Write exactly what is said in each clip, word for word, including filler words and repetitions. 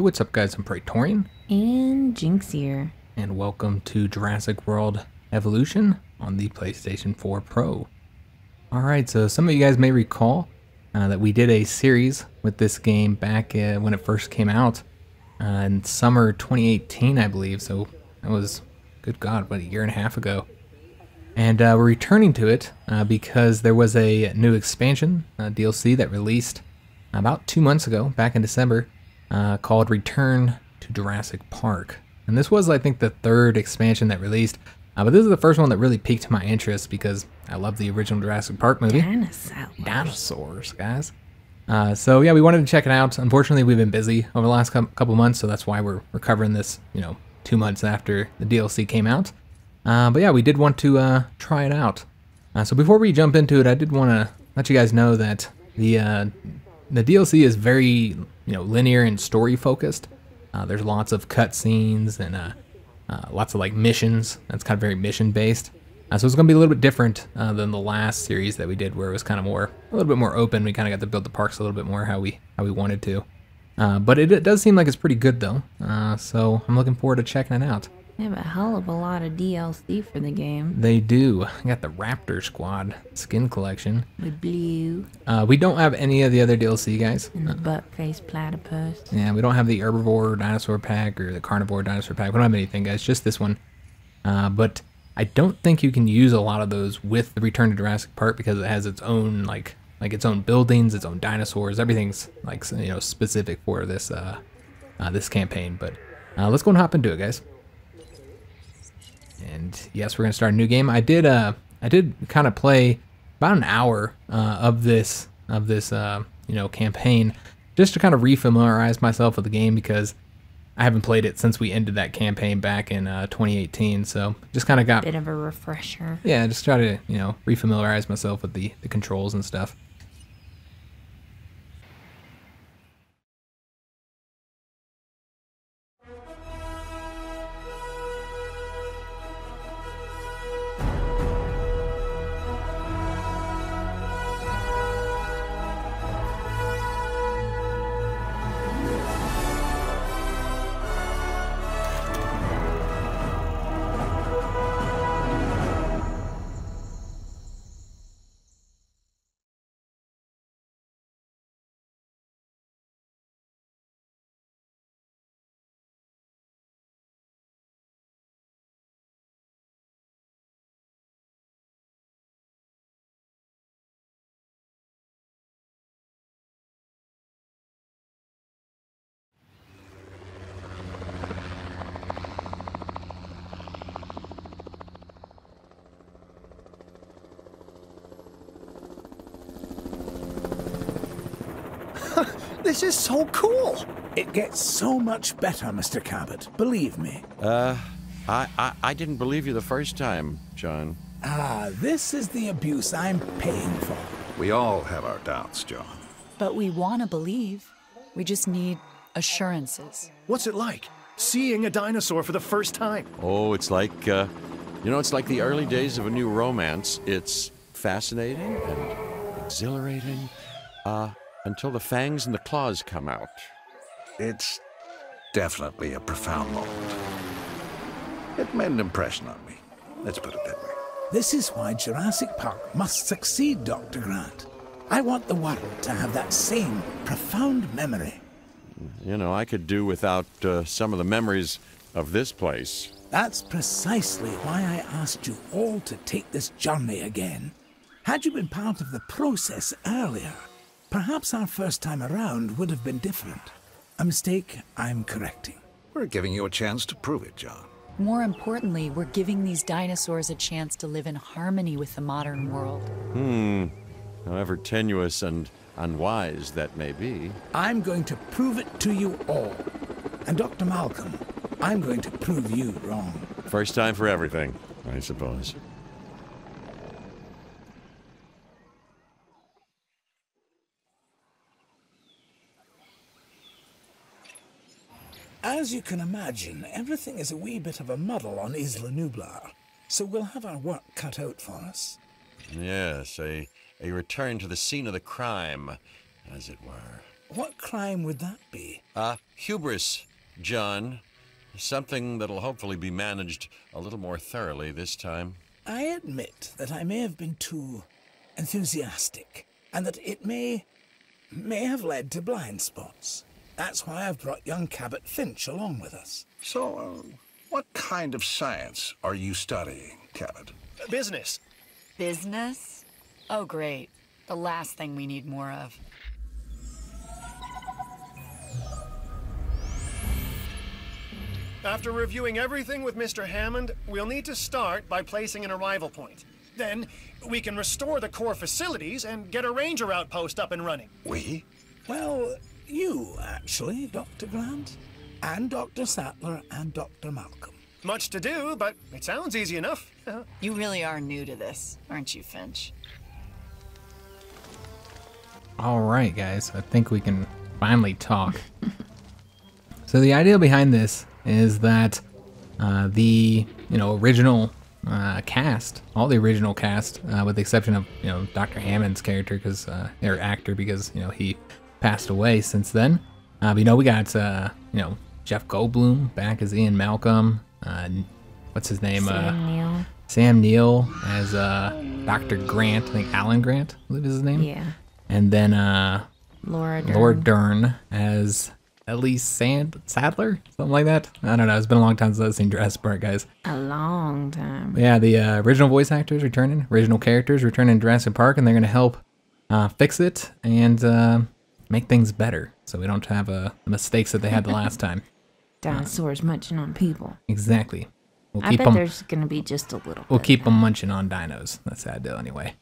Hey, what's up guys, I'm Praetorian. And Jynx here. And welcome to Jurassic World Evolution on the PlayStation four Pro. Alright, so some of you guys may recall uh, that we did a series with this game back uh, when it first came out uh, in summer twenty eighteen, I believe. So that was, good God, what, a year and a half ago. And uh, we're returning to it uh, because there was a new expansion, uh, D L C, that released about two months ago, back in December. Uh, called Return to Jurassic Park. And this was, I think, the third expansion that released. Uh, but this is the first one that really piqued my interest because I love the original Jurassic Park movie. Dinosaurs. Dinosaurs, guys. Uh, so, yeah, we wanted to check it out. Unfortunately, we've been busy over the last couple months, so that's why we're, we're covering this, you know, two months after the D L C came out. Uh, but, yeah, we did want to uh, try it out. Uh, so before we jump into it, I did want to let you guys know that the... Uh, The D L C is very, you know, linear and story focused. Uh, there's lots of cutscenes and uh, uh, lots of like missions. That's kind of very mission based. Uh, so it's going to be a little bit different uh, than the last series that we did, where it was kind of more, a little bit more open. We kind of got to build the parks a little bit more how we how we wanted to. Uh, but it, it does seem like it's pretty good though. Uh, so I'm looking forward to checking it out. They have a hell of a lot of D L C for the game. They do. I got the Raptor Squad skin collection. The blue. Uh, we don't have any of the other D L C, guys. And the butt-faced platypus. Yeah, we don't have the herbivore dinosaur pack or the carnivore dinosaur pack. We don't have anything, guys. Just this one. Uh, but I don't think you can use a lot of those with the Return to Jurassic Park because it has its own, like, like its own buildings, its own dinosaurs. Everything's, like, you know, specific for this, uh, uh, this campaign. But uh, let's go and hop into it, guys. And yes, we're gonna start a new game. I did, uh, I did kind of play about an hour uh, of this, of this, uh, you know, campaign, just to kind of refamiliarize myself with the game because I haven't played it since we ended that campaign back in uh, twenty eighteen. So just kind of got a bit of a refresher. Yeah, just try to, you know, refamiliarize myself with the the controls and stuff. This is so cool! It gets so much better, Mister Cabot, believe me. Uh, I, I, I didn't believe you the first time, John. Ah, this is the abuse I'm paying for. We all have our doubts, John. But we want to believe. We just need assurances. What's it like, seeing a dinosaur for the first time? Oh, it's like, uh, you know, it's like the early days of a new romance. It's fascinating and exhilarating. Uh... Until the fangs and the claws come out. It's definitely a profound moment. It made an impression on me. Let's put it that way. This is why Jurassic Park must succeed, Doctor Grant. I want the world to have that same profound memory. You know, I could do without uh, some of the memories of this place. That's precisely why I asked you all to take this journey again. Had you been part of the process earlier, perhaps our first time around would have been different. A mistake I'm correcting. We're giving you a chance to prove it, John. More importantly, we're giving these dinosaurs a chance to live in harmony with the modern world. Hmm. However tenuous and unwise that may be. I'm going to prove it to you all. And Doctor Malcolm, I'm going to prove you wrong. First time for everything, I suppose. As you can imagine, everything is a wee bit of a muddle on Isla Nublar, so we'll have our work cut out for us. Yes, a, a return to the scene of the crime, as it were. What crime would that be? Uh, hubris, John. Something that'll hopefully be managed a little more thoroughly this time. I admit that I may have been too enthusiastic, and that it may, may have led to blind spots. That's why I've brought young Cabot Finch along with us. So, um, what kind of science are you studying, Cabot? Business. Business? Oh, great. The last thing we need more of. After reviewing everything with Mister Hammond, we'll need to start by placing an arrival point. Then, we can restore the core facilities and get a ranger outpost up and running. We? Well, you, actually, Doctor Grant. And Doctor Sattler and Doctor Malcolm. Much to do, but it sounds easy enough. You really are new to this, aren't you, Finch? All right, guys. I think we can finally talk. So the idea behind this is that uh, the you know original uh, cast, all the original cast, uh, with the exception of you know Doctor Hammond's character, because uh, or actor, because you know he passed away since then. Uh, but you know we got uh, you know Jeff Goldblum back as Ian Malcolm. Uh, what's his name? Sam uh, Neill. Sam Neill as uh, Doctor Grant. I think Alan Grant, I believe is his name. Yeah. And then uh, Laura Dern. Laura Dern as Ellie Sand Sattler, something like that. I don't know. It's been a long time since I've seen Jurassic Park, guys. A long time. Yeah, the uh, original voice actors returning, original characters returning in Jurassic Park, and they're going to help uh, fix it and uh, make things better, so we don't have uh, the mistakes that they had the last time. Dinosaurs uh, munching on people. Exactly. We'll I keep bet them, there's going to be just a little. We'll bit keep them munching on dinos. That's the idea, anyway.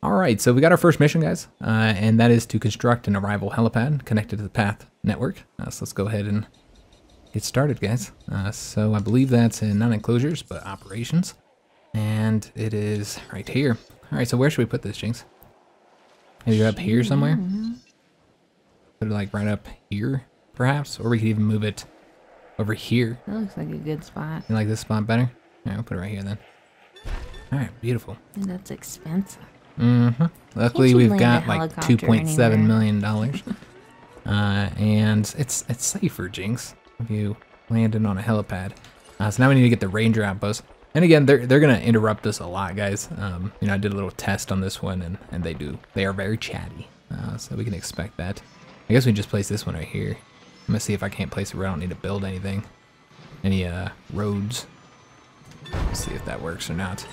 All right, so we got our first mission, guys, uh, and that is to construct an arrival helipad connected to the PATH network. Uh, so let's go ahead and get started, guys. Uh, so I believe that's in not enclosures, but operations, and it is right here. All right, so where should we put this, Jynx? Maybe up here somewhere? Put it like right up here, perhaps, or we could even move it over here. That looks like a good spot. You like this spot better? All right, we'll put it right here then. All right, beautiful. And that's expensive. Mm-hmm. Luckily, we've got like two point seven million dollars, uh, and it's it's safer, Jynx, if you landed on a helipad. Uh, so now we need to get the ranger outpost. And again, they're they're gonna interrupt us a lot, guys. Um, you know, I did a little test on this one, and and they do they are very chatty, uh, so we can expect that. I guess we just place this one right here. I'm gonna see if I can't place it where I don't need to build anything, any uh roads. Let's see if that works or not.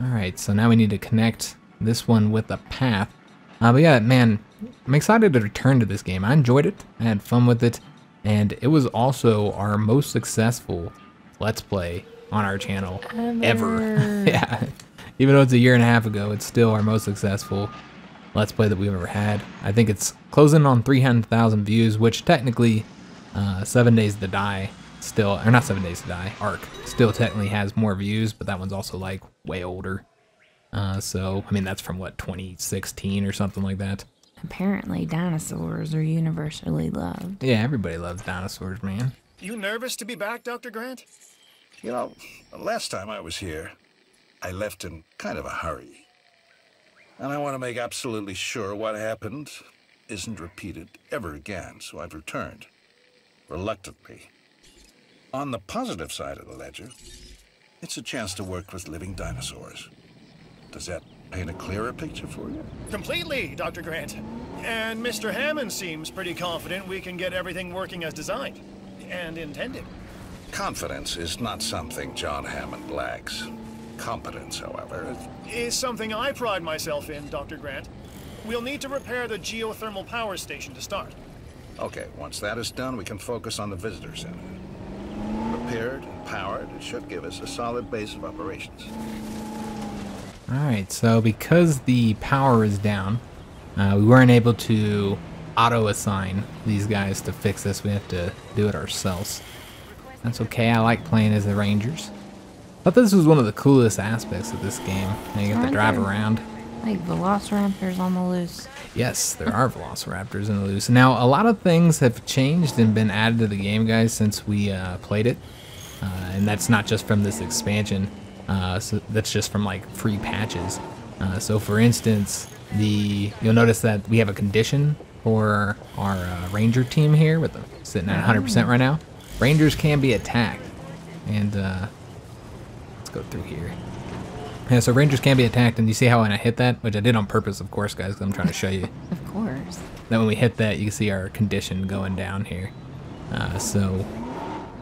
All right, so now we need to connect this one with a path. Uh, but yeah, man, I'm excited to return to this game. I enjoyed it, I had fun with it, and it was also our most successful Let's Play on our channel ever. ever. Yeah, even though it's a year and a half ago, it's still our most successful Let's Play that we've ever had. I think it's closing on three hundred thousand views, which technically uh, Seven Days to Die still, or not Seven Days to Die, Ark still technically has more views, but that one's also like way older. Uh, so, I mean, that's from what, twenty sixteen or something like that? Apparently dinosaurs are universally loved. Yeah, everybody loves dinosaurs, man. You nervous to be back, Doctor Grant? You know, last time I was here, I left in kind of a hurry. And I want to make absolutely sure what happened isn't repeated ever again, so I've returned, reluctantly. On the positive side of the ledger, it's a chance to work with living dinosaurs. Does that paint a clearer picture for you? Completely, Doctor Grant. And Mister Hammond seems pretty confident we can get everything working as designed and intended. Confidence is not something John Hammond lacks. Competence, however, is something I pride myself in, Doctor Grant. We'll need to repair the geothermal power station to start. Okay, once that is done, we can focus on the visitor center. Repaired and powered, it should give us a solid base of operations. Alright, so because the power is down, uh, we weren't able to auto-assign these guys to fix this. We have to do it ourselves. That's okay, I like playing as the Rangers. I thought this was one of the coolest aspects of this game. Now you get to drive around. Like Velociraptors on the loose. Yes, there are Velociraptors on the loose. Now, a lot of things have changed and been added to the game, guys, since we uh, played it. Uh, and that's not just from this expansion. Uh, so that's just from, like, free patches. Uh, so, for instance, the you'll notice that we have a condition for our uh, ranger team here with them sitting at one hundred percent right now. Rangers can be attacked. And uh, let's go through here. Yeah, so rangers can be attacked, and you see how when I hit that, which I did on purpose, of course, guys, because I'm trying to show you. Of course. Then when we hit that, you can see our condition going down here. Uh, so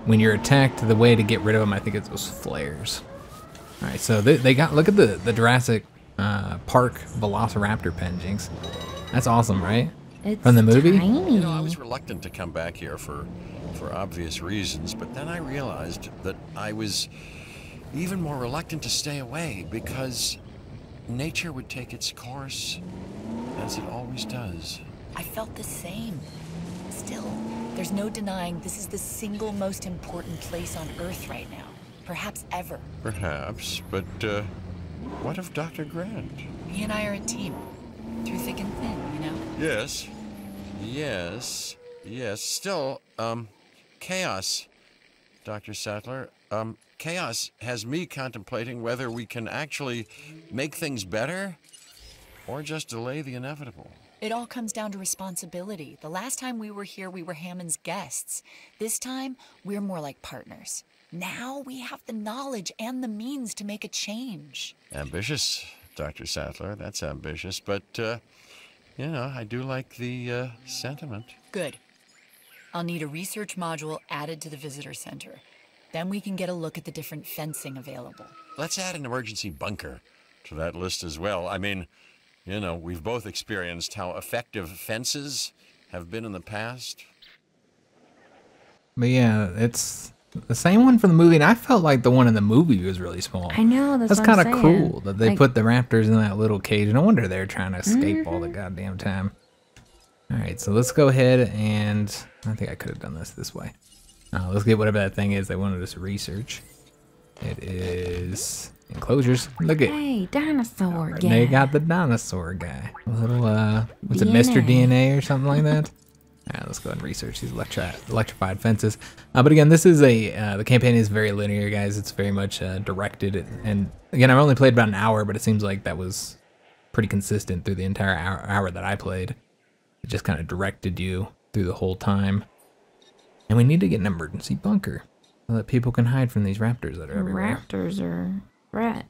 when you're attacked, the way to get rid of them, I think it's those flares. All right, so they, they got, look at the, the Jurassic uh, Park Velociraptor pen, Jynx. That's awesome, right? It's from the movie? Tiny. You know, I was reluctant to come back here for, for obvious reasons, but then I realized that I was even more reluctant to stay away because nature would take its course as it always does. I felt the same. Still, there's no denying this is the single most important place on Earth right now. Perhaps ever. Perhaps, but uh, what of Doctor Grant? He and I are a team. Through thick and thin, you know? Yes. Yes. Yes. Still, um, chaos, Doctor Sattler. Um, chaos has me contemplating whether we can actually make things better or just delay the inevitable. It all comes down to responsibility. The last time we were here, we were Hammond's guests. This time, we're more like partners. Now we have the knowledge and the means to make a change. Ambitious, Doctor Sattler. That's ambitious, but, uh, you know, I do like the uh, sentiment. Good. I'll need a research module added to the visitor center. Then we can get a look at the different fencing available. Let's add an emergency bunker to that list as well. I mean, you know, we've both experienced how effective fences have been in the past. But yeah, it's the same one from the movie, and I felt like the one in the movie was really small. I know, that's, that's kind of cool that they like, put the raptors in that little cage. No wonder they're trying to escape mm-hmm. all the goddamn time. All right, so let's go ahead and I think I could have done this this way. Uh, let's get whatever that thing is they wanted us to research. It is enclosures. Look at hey dinosaur right, guy. They got the dinosaur guy. A little uh, was it Mister D N A or something like that? All right, let's go ahead and research these electri electrified fences. Uh, but again, this is a uh, the campaign is very linear, guys. It's very much uh, directed, and again, I've only played about an hour, but it seems like that was pretty consistent through the entire hour, hour that I played. It just kind of directed you through the whole time. And we need to get an emergency bunker so that people can hide from these raptors that are everywhere. Raptors are rat.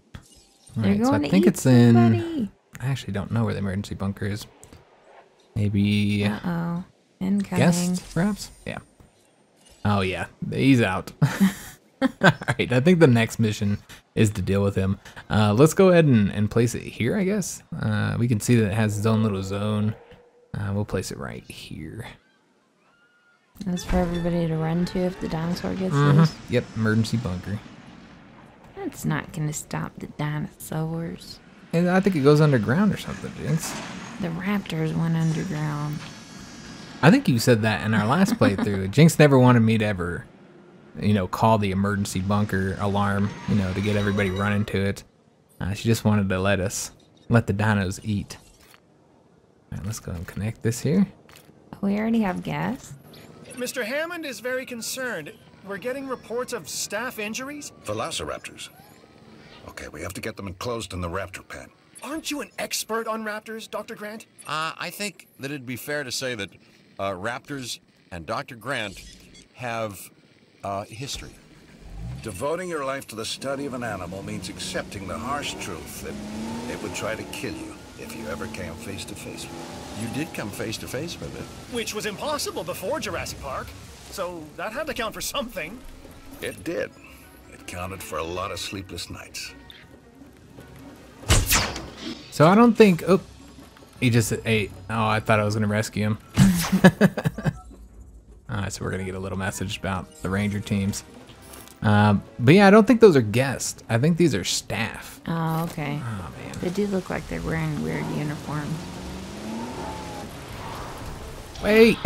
All right, so I think it's somebody. in. I actually don't know where the emergency bunker is. Maybe. Uh oh. Incoming. Guest, perhaps? Yeah. Oh, yeah. He's out. All right. I think the next mission is to deal with him. Uh, let's go ahead and, and place it here, I guess. Uh, we can see that it has its own little zone. Uh, we'll place it right here. That's for everybody to run to if the dinosaur gets mm-hmm. loose. Yep. Emergency bunker. That's not going to stop the dinosaurs. And I think it goes underground or something, Jynx. The raptors went underground. I think you said that in our last playthrough. Jynx never wanted me to ever, you know, call the emergency bunker alarm, you know, to get everybody running to it. Uh, she just wanted to let us, let the dinos eat. All right, let's go and connect this here. We already have gas. Mister Hammond is very concerned. We're getting reports of staff injuries. Velociraptors. Okay, we have to get them enclosed in the raptor pen. Aren't you an expert on raptors, Doctor Grant? Uh, I think that it'd be fair to say that Uh, raptors and Doctor Grant have uh, history. Devoting your life to the study of an animal means accepting the harsh truth that it would try to kill you if you ever came face to face with it. You did come face to face with it. Which was impossible before Jurassic Park, so that had to count for something. It did. It counted for a lot of sleepless nights. So I don't think... Oh, he just ate. Oh, I thought I was going to rescue him. Alright, so we're gonna get a little message about the ranger teams. Um, but yeah, I don't think those are guests. I think these are staff. Oh, okay. Oh, man. They do look like they're wearing weird uniforms. Wait!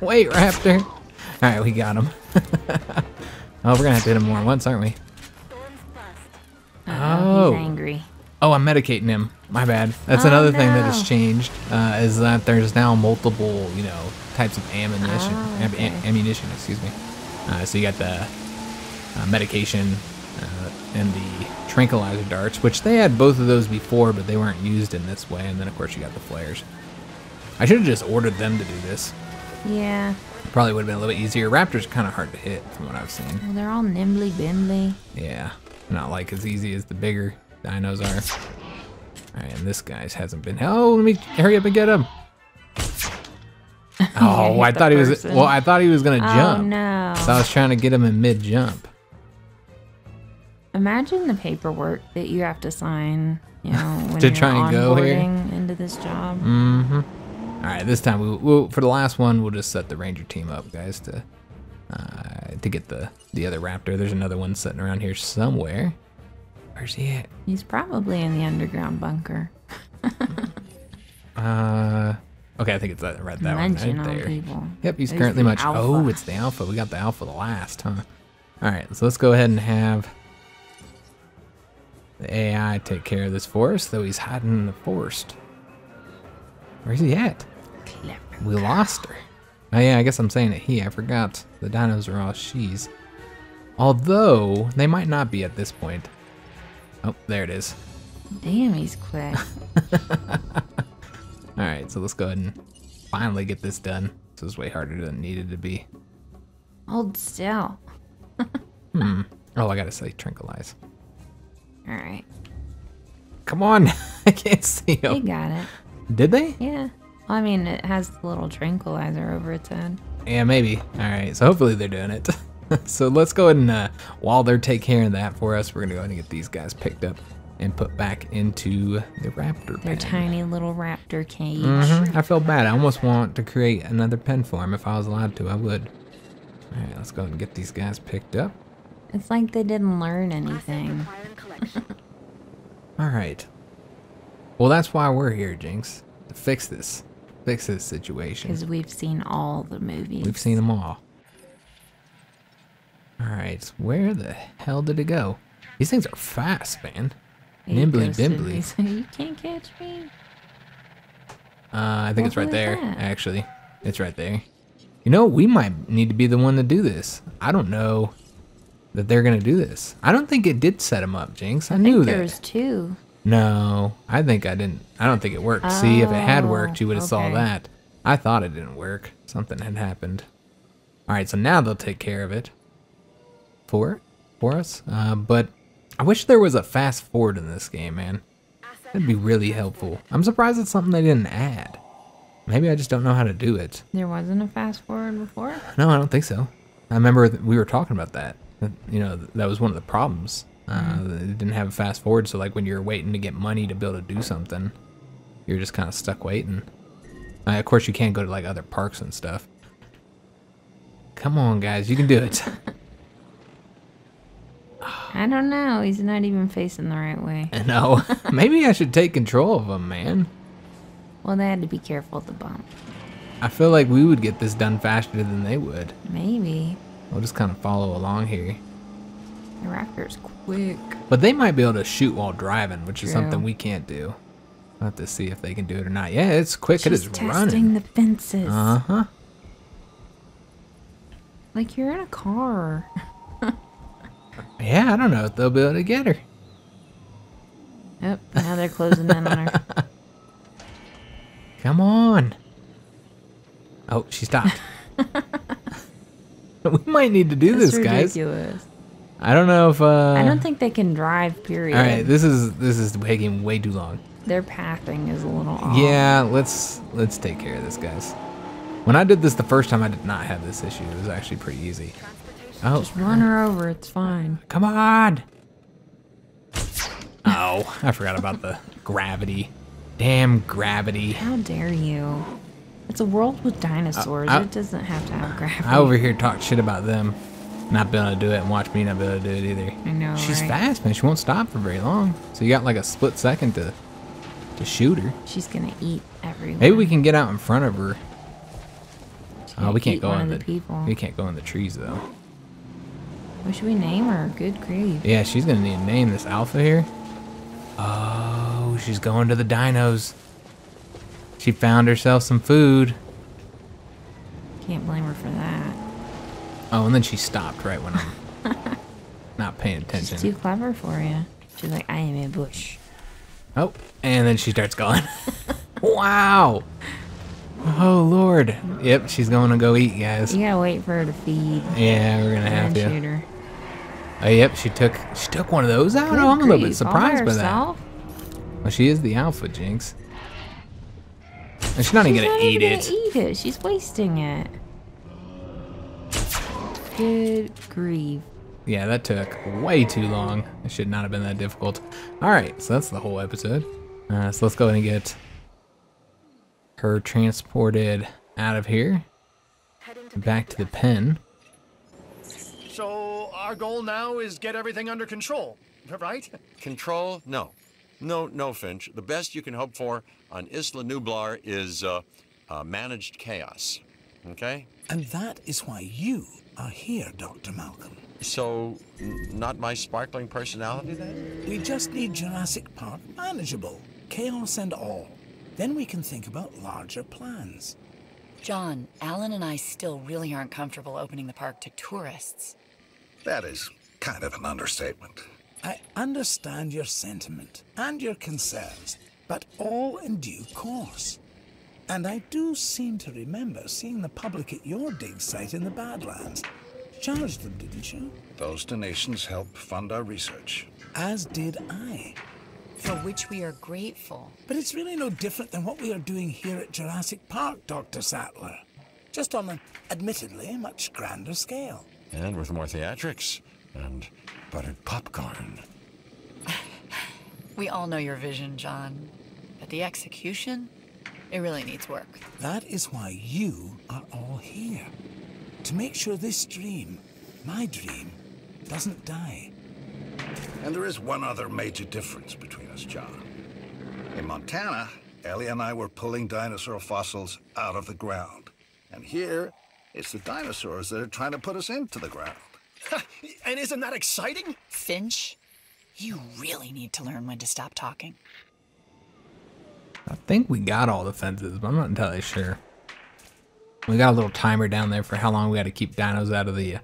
Wait, Raptor! Alright, we got him. Oh, we're gonna have to hit him more than once, aren't we? Oh, he's angry. Oh, I'm medicating him. My bad. That's oh, another no. thing that has changed uh, is that there's now multiple, you know, types of ammunition. Oh, okay. am ammunition, excuse me. Uh, so you got the uh, medication, uh, and the tranquilizer darts, which they had both of those before, but they weren't used in this way. And then, of course, you got the flares. I should have just ordered them to do this. Yeah. Probably would have been a little bit easier. Raptors are kind of hard to hit from what I've seen. Well, they're all nimbly-bimbly. Yeah. Not like as easy as the bigger dinos are. All right, and this guy's hasn't been... Oh, let me hurry up and get him. Oh, I thought he was... Well, I thought he was going to jump. Oh, no. So I was trying to get him in mid-jump. Imagine the paperwork that you have to sign, you know, when to you're try and go here into this job. Mm-hmm. All right, this time, we'll, we'll, for the last one, we'll just set the ranger team up, guys, to uh, to get the, the other raptor. There's another one sitting around here somewhere. Where's he at? He's probably in the underground bunker. uh, okay, I think it's that, right that Mention one right there. People. Yep, he's There's currently much. Alpha. Oh, it's the alpha. We got the alpha last, huh? All right, so let's go ahead and have the A I take care of this forest, though he's hiding in the forest. Where's he at? We lost her. Oh yeah, I guess I'm saying it he. I forgot the dinos are all she's. Although, they might not be at this point. Oh, there it is. Damn, he's quick. Alright, so let's go ahead and finally get this done. This is way harder than it needed to be. Hold still. hmm. Oh, I gotta say, tranquilize. Alright. Come on, I can't see him. They got it. Did they? Yeah. I mean, it has the little tranquilizer over its head. Yeah, maybe. All right, so hopefully they're doing it. So let's go ahead and, uh, while they're taking care of that for us, we're going to go ahead and get these guys picked up and put back into the raptor pen. Their tiny little raptor cage. Mm-hmm. I feel bad. I almost want to create another pen for them. If I was allowed to, I would. All right, let's go ahead and get these guys picked up. It's like they didn't learn anything. All right. Well, that's why we're here, Jynx. To fix this. Fix this situation. Because we've seen all the movies. We've seen them all. Alright, where the hell did it go? These things are fast, man. Nimbly bimbly. So you can't catch me. Uh, I think what it's right there, that? actually. It's right there. You know, we might need to be the one to do this. I don't know that they're going to do this. I don't think it did set them up, Jynx. I, I knew think there that. There was two. No, I think I didn't. I don't think it worked. Oh, see, if it had worked, you would have okay. saw that. I thought it didn't work. Something had happened. All right, so now they'll take care of it for for us. Uh, but I wish there was a fast forward in this game, man. That'd be really helpful. I'm surprised it's something they didn't add. Maybe I just don't know how to do it. There wasn't a fast forward before? No, I don't think so. I remember we were talking about that. You know, that was one of the problems. Uh, they didn't have a fast forward, so like when you're waiting to get money to be able to do something, you're just kind of stuck waiting. Uh, of course, you can't go to like other parks and stuff. Come on, guys, you can do it. I don't know. He's not even facing the right way. No, maybe I should take control of him, man. Well, they had to be careful of the bump. I feel like we would get this done faster than they would. Maybe. We'll just kind of follow along here. The raptor's quick. But they might be able to shoot while driving, which True. is something we can't do. We'll have to see if they can do it or not. Yeah, it's quick. She's it is testing running. testing the fences. Uh-huh. Like you're in a car. Yeah, I don't know if they'll be able to get her. Yep, now they're closing in on her. Come on. Oh, she stopped. We might need to do That's this, guys. Ridiculous. I don't know if uh I don't think they can drive, period. All right, this is this is taking way too long. Their pathing is a little off. Yeah, let's let's take care of this, guys. When I did this the first time, I did not have this issue. It was actually pretty easy. Oh, just run her over, it's fine. Come on. Oh, I forgot about the gravity. Damn gravity. How dare you? It's a world with dinosaurs. Uh, I, it doesn't have to have gravity. I over here talk shit about them not be able to do it, and watch me not be able to do it either. I know, She's right? fast, man. She won't stop for very long. So you got like a split second to to shoot her. She's gonna eat everyone. Maybe we can get out in front of her. Oh, uh, we can't go in the, the people. We can't go in the trees though. What should we name her? Good grief. Yeah, she's gonna need to name this alpha here. Oh, she's going to the dinos. She found herself some food. Can't blame her for that. Oh, and then she stopped right when I'm not paying attention. She's too clever for you. She's like, I am a bush. Oh, and then she starts going. Wow. Oh, Lord. Yep, she's going to go eat, guys. You gotta wait for her to feed. Yeah, we're gonna have to. Shoot her. Oh, yep, she took she took one of those out. Oh, I'm a little bit surprised by that. Well, she is the alpha, Jynx. And she's not she's even gonna not eat even it. Gonna eat it. She's wasting it. Good grief. Yeah, that took way too long. It should not have been that difficult. All right, so that's the whole episode. Uh, so let's go ahead and get her transported out of here, back to the pen. So our goal now is get everything under control, right? Control? No. No, no, Finch. The best you can hope for on Isla Nublar is uh, uh, managed chaos, okay? And that is why you are here, Doctor Malcolm. So, not my sparkling personality then? We just need Jurassic Park manageable, chaos and all. Then we can think about larger plans. John, Alan and I still really aren't comfortable opening the park to tourists. That is kind of an understatement. I understand your sentiment and your concerns, but all in due course. And I do seem to remember seeing the public at your dig site in the Badlands. Charged them, didn't you? Those donations help fund our research. As did I. For which we are grateful. But it's really no different than what we are doing here at Jurassic Park, Doctor Sattler. Just on an, admittedly, much grander scale. And with more theatrics and buttered popcorn. We all know your vision, John. But the execution, it really needs work. That is why you are all here. To make sure this dream, my dream, doesn't die. And there is one other major difference between us, John. In Montana, Ellie and I were pulling dinosaur fossils out of the ground. And here, it's the dinosaurs that are trying to put us into the ground. And isn't that exciting? Finch, you really need to learn when to stop talking. I think we got all the fences, but I'm not entirely sure. We got a little timer down there for how long we got to keep dinos out of the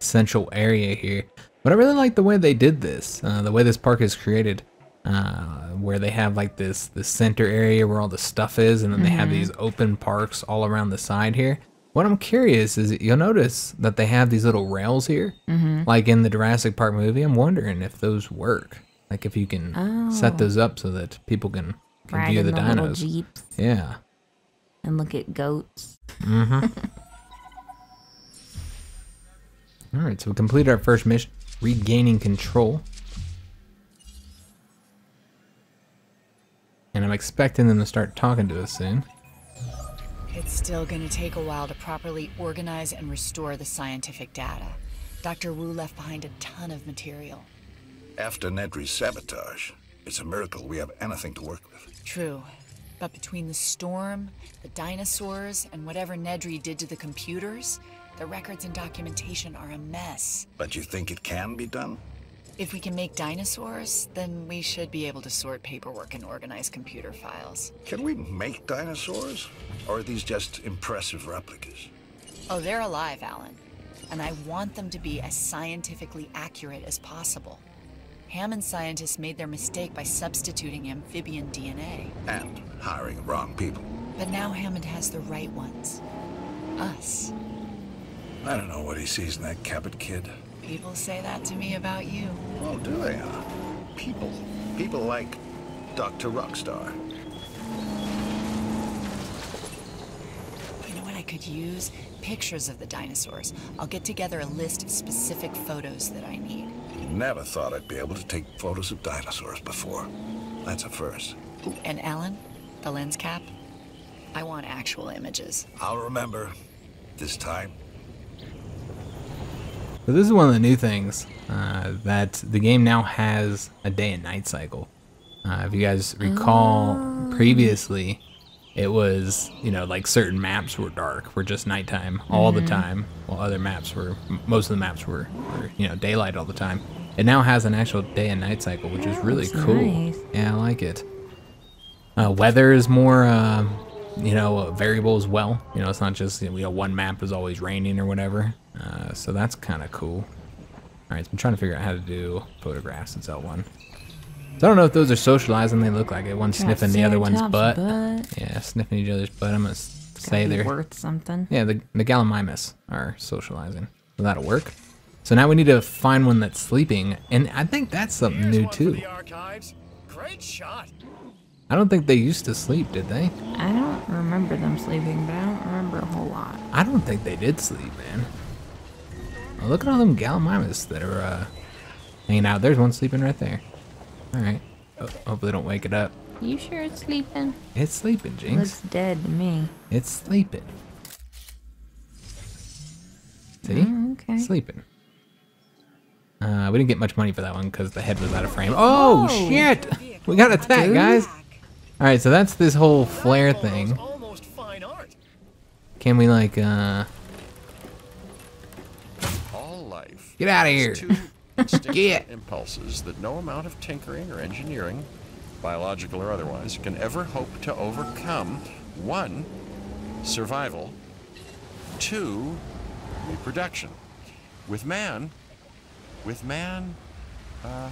central area here. But I really like the way they did this, uh, the way this park is created, uh, where they have like this the center area where all the stuff is, and then mm-hmm. they have these open parks all around the side here. What I'm curious is you'll notice that they have these little rails here, mm-hmm. like in the Jurassic Park movie. I'm wondering if those work, like if you can oh. set those up so that people can, can Ride view the, the dinos. Jeeps. Yeah. And look at goats. Mm-hmm. All right, so we completed our first mission. Regaining control. And I'm expecting them to start talking to us soon. It's still gonna take a while to properly organize and restore the scientific data. Doctor Wu left behind a ton of material. After Nedry's sabotage, it's a miracle we have anything to work with. True, but between the storm, the dinosaurs, and whatever Nedry did to the computers, the records and documentation are a mess. But you think it can be done? If we can make dinosaurs, then we should be able to sort paperwork and organize computer files. Can we make dinosaurs? Or are these just impressive replicas? Oh, they're alive, Alan. And I want them to be as scientifically accurate as possible. Hammond scientists made their mistake by substituting amphibian D N A. And hiring wrong people. But now Hammond has the right ones. Us. I don't know what he sees in that Cabot kid. People say that to me about you. Oh, do they? Huh? People. People like Doctor Rockstar. You know what I could use? Pictures of the dinosaurs. I'll get together a list of specific photos that I need. Never thought I'd be able to take photos of dinosaurs before. That's a first. And Alan, the lens cap? I want actual images. I'll remember. This time. So this is one of the new things uh, that the game now has a day and night cycle. Uh, if you guys recall oh. previously, it was, you know, like certain maps were dark, were just nighttime all mm-hmm. the time, while other maps were, most of the maps were, were, you know, daylight all the time. It now has an actual day and night cycle, which yeah, is really cool. Nice. Yeah, I like it. Uh, weather is more, uh, you know, uh, variable as well. You know, it's not just, you know, one map is always raining or whatever. Uh, so that's kind of cool. Alright, so I'm trying to figure out how to do photographs since L one. So I don't know if those are socialized and they look like it. One's sniffing the other one's butt. butt. Yeah, sniffing each other's butt. I'm going to say they're worth something. Yeah, the, the Gallimimus are socializing. So that'll work. So now we need to find one that's sleeping, and I think that's something Here's new too. Great shot. I don't think they used to sleep, did they? I don't remember them sleeping, but I don't remember a whole lot. I don't think they did sleep, man. Well, look at all them Gallimimus that are uh, hanging out. There's one sleeping right there. All right. Oh, hopefully don't wake it up. You sure it's sleeping? It's sleeping, Jynx. It looks dead to me. It's sleeping. See? Mm, okay. Sleeping. Uh, we didn't get much money for that one because the head was out of frame. Oh, Whoa. shit! We got attacked, guys. All right, so that's this whole flare thing. Can we like, uh... All life get out of here. Get impulses that no amount of tinkering or engineering, biological or otherwise, can ever hope to overcome. One, survival. Two, reproduction. With man... With man, uh,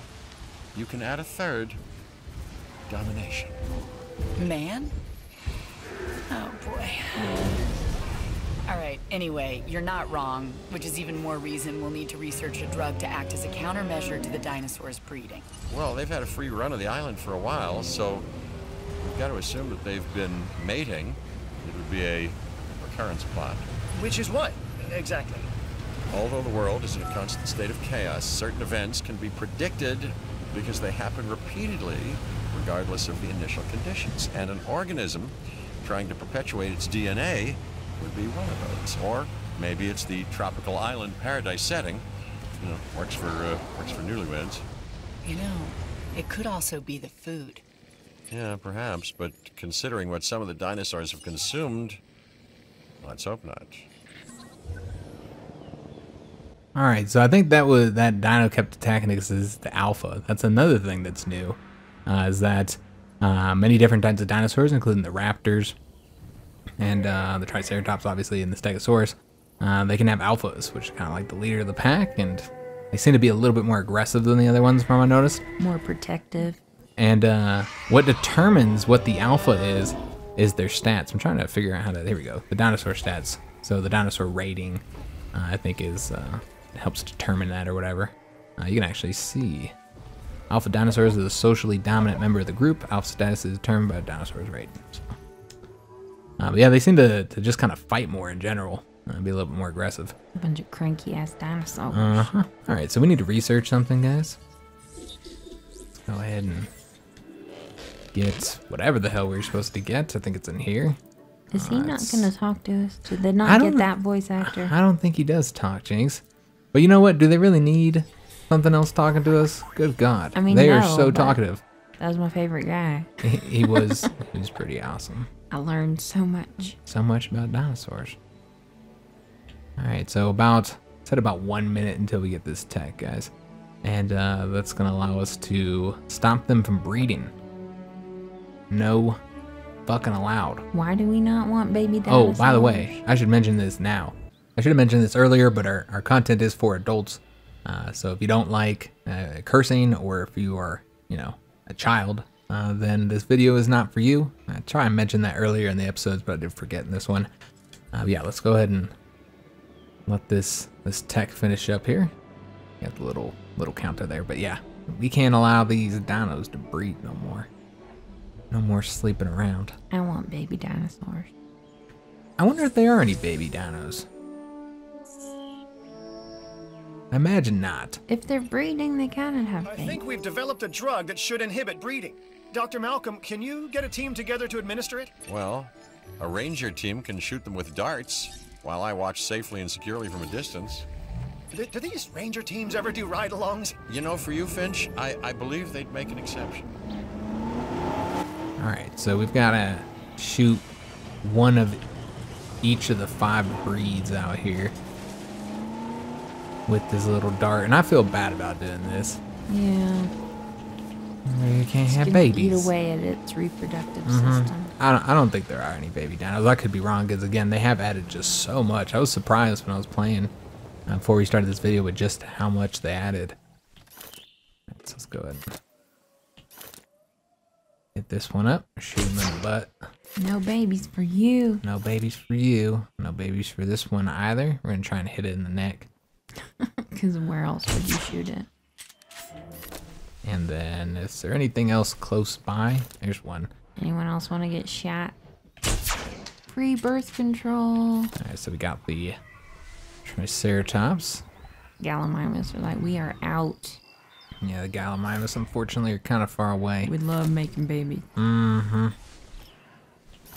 you can add a third, domination. Man? Oh boy. All right, anyway, you're not wrong, which is even more reason we'll need to research a drug to act as a countermeasure to the dinosaurs breeding. Well, they've had a free run of the island for a while, so we've got to assume that they've been mating. It would be a recurrence plot. Which is what, exactly? Although the world is in a constant state of chaos, certain events can be predicted because they happen repeatedly, regardless of the initial conditions. And an organism trying to perpetuate its D N A would be one of those. Or maybe it's the tropical island paradise setting. You know, works for uh, works for newlyweds. You know, it could also be the food. Yeah, perhaps. But considering what some of the dinosaurs have consumed, let's hope not. All right, so I think that was that dino kept attacking us is the alpha. That's another thing that's new, uh, is that uh, many different types of dinosaurs, including the raptors and uh, the Triceratops, obviously, and the Stegosaurus, uh, they can have alphas, which is kind of like the leader of the pack, and they seem to be a little bit more aggressive than the other ones, from what I noticed. More protective. And uh, what determines what the alpha is, is their stats. I'm trying to figure out how to, here we go, the dinosaur stats. So the dinosaur rating, uh, I think is... Uh, It helps determine that or whatever. Uh, you can actually see. Alpha dinosaurs is a socially dominant member of the group. Alpha status is determined by a dinosaur's rate. So. Uh, but yeah, they seem to, to just kind of fight more in general. Uh, be a little bit more aggressive. A bunch of cranky ass dinosaurs. Uh-huh. All right, so we need to research something, guys. Let's go ahead and get whatever the hell we were supposed to get. I think it's in here. Is uh, he not going to talk to us? Did they not get that voice actor? I don't think he does talk, Jynx. But you know what? Do they really need something else talking to us? Good God. I mean, they no, are so talkative. That was my favorite guy. he, he was he was pretty awesome. I learned so much. So much about dinosaurs. All right, so about, said about one minute until we get this tech, guys. And uh, that's gonna allow us to stop them from breeding. No fucking allowed. Why do we not want baby dinosaurs? Oh, by the way, I should mention this now. I should have mentioned this earlier, but our, our content is for adults, uh, so if you don't like uh, cursing, or if you are, you know, a child, uh, then this video is not for you. I try and mention that earlier in the episodes, but I did forget in this one. Uh, yeah, let's go ahead and let this this tech finish up here. Got the little little counter there, but yeah, we can't allow these dinos to breed no more. No more sleeping around. I want baby dinosaurs. I wonder if there are any baby dinos. I imagine not. If they're breeding, they gotta have babies. I think we've developed a drug that should inhibit breeding. Doctor Malcolm, can you get a team together to administer it? Well, a ranger team can shoot them with darts while I watch safely and securely from a distance. Do, do these ranger teams ever do ride-alongs? You know, for you, Finch, I, I believe they'd make an exception. All right, so we've gotta shoot one of each of the five breeds out here with this little dart, and I feel bad about doing this. Yeah. You can't it's have babies. Eat away at its reproductive mm-hmm. system. I don't, I don't think there are any baby dinos. I could be wrong, because again, they have added just so much. I was surprised when I was playing uh, before we started this video with just how much they added. Let's just go ahead and hit this one up. Shoot him in the butt. No babies for you. No babies for you. No babies for this one either. We're going to try and hit it in the neck. Because where else would you shoot it? And then, is there anything else close by? There's one. Anyone else want to get shot? Free birth control. Alright, so we got the Triceratops. Gallimimus are like, we are out. Yeah, the Gallimimus, unfortunately, are kind of far away. We love making babies. Mm-hmm.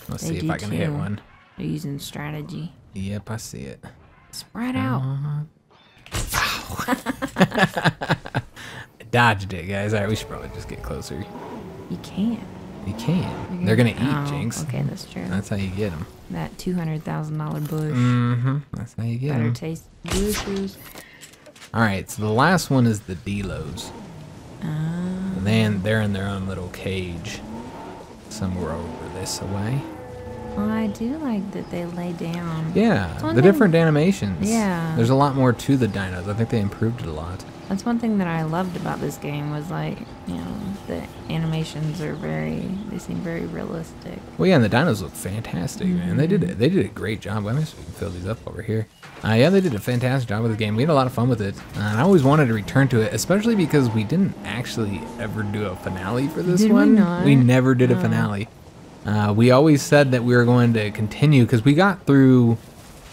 Let's they see if I can too. hit one. They're using strategy. Yep, I see it. Spread out. Uh-huh. I dodged it, guys. All right, we should probably just get closer. You can't. You can't. They're going to eat, oh, Jynx. Okay, that's true. That's how you get them. That two hundred thousand dollar bush. Mm-hmm. That's how you get Better them. Better taste bushes. All right, so the last one is the Delos. Uh, and then they're in their own little cage somewhere over this way. Well, I do like that they lay down. Yeah, the thing, different animations. Yeah. There's a lot more to the dinos. I think they improved it a lot. That's one thing that I loved about this game was, like, you know, the animations are very, they seem very realistic. Well, yeah, and the dinos look fantastic, mm-hmm. man. They did it. They did a great job. Let me see if we can fill these up over here. Uh, yeah, they did a fantastic job with the game. We had a lot of fun with it. Uh, and I always wanted to return to it, especially because we didn't actually ever do a finale for this did one. We, not? we never did no. a finale. Uh, we always said that we were going to continue because we got through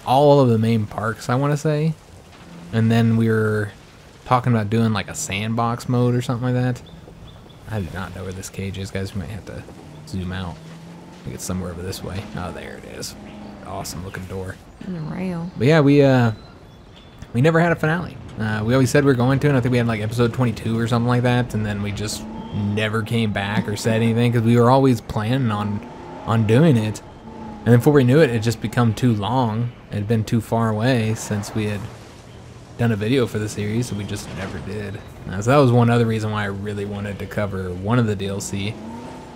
all of the main parks, I want to say. And then we were talking about doing like a sandbox mode or something like that. I do not know where this cage is, guys. We might have to zoom out. I think it's somewhere over this way. Oh, there it is. Awesome looking door. Rail. But yeah, we uh, we never had a finale. Uh, we always said we were going to, and I think we had like episode twenty-two or something like that, and then we just never came back or said anything because we were always planning on on doing it. And then before we knew it, it just become too long. It had been too far away since we had done a video for the series, so we just never did. Uh, so that was one other reason why I really wanted to cover one of the D L C.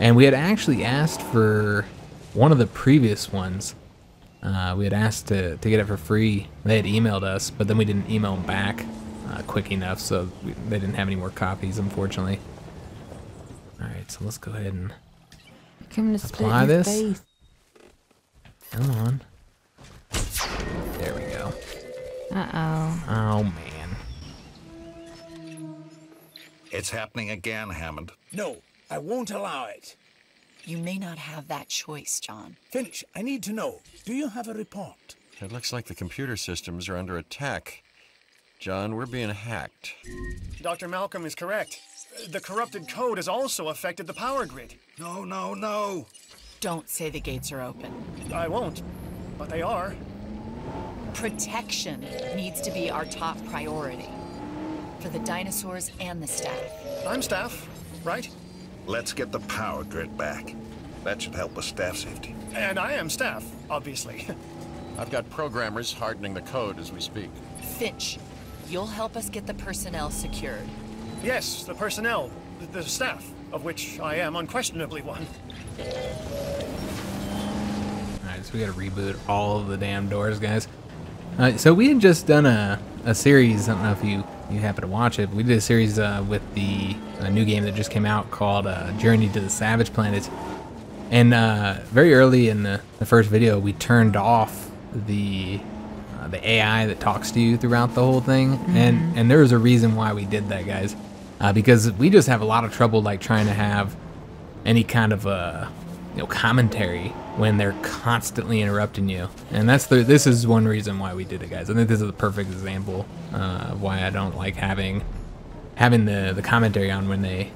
And we had actually asked for one of the previous ones. Uh, we had asked to, to get it for free. They had emailed us, but then we didn't email them back uh, quick enough, so we, they didn't have any more copies, unfortunately. Alright, so let's go ahead and apply this. Face. Come on. There we go. Uh-oh. Oh, man. It's happening again, Hammond. No, I won't allow it. You may not have that choice, John. Finch, I need to know. Do you have a report? It looks like the computer systems are under attack. John, we're being hacked. Doctor Malcolm is correct. The corrupted code has also affected the power grid. No, no, no. Don't say the gates are open. I won't, but they are. Protection needs to be our top priority. For the dinosaurs and the staff. I'm staff, right? Let's get the power grid back. That should help with staff safety. And I am staff, obviously. I've got programmers hardening the code as we speak. Finch, you'll help us get the personnel secured. Yes, the personnel, the, the staff, of which I am unquestionably one. Alright, so we gotta reboot all of the damn doors, guys. Uh, so we had just done a, a series, I don't know if you... you happen to watch it, but we did a series uh, with the uh, new game that just came out called uh, Journey to the Savage Planets. And uh, very early in the, the first video, we turned off the uh, the A I that talks to you throughout the whole thing. Mm-hmm. And and there was a reason why we did that, guys, uh, because we just have a lot of trouble like trying to have any kind of uh, you know commentary when they're constantly interrupting you. And that's the, this is one reason why we did it, guys. I think this is the perfect example uh, of why I don't like having having the, the commentary on when they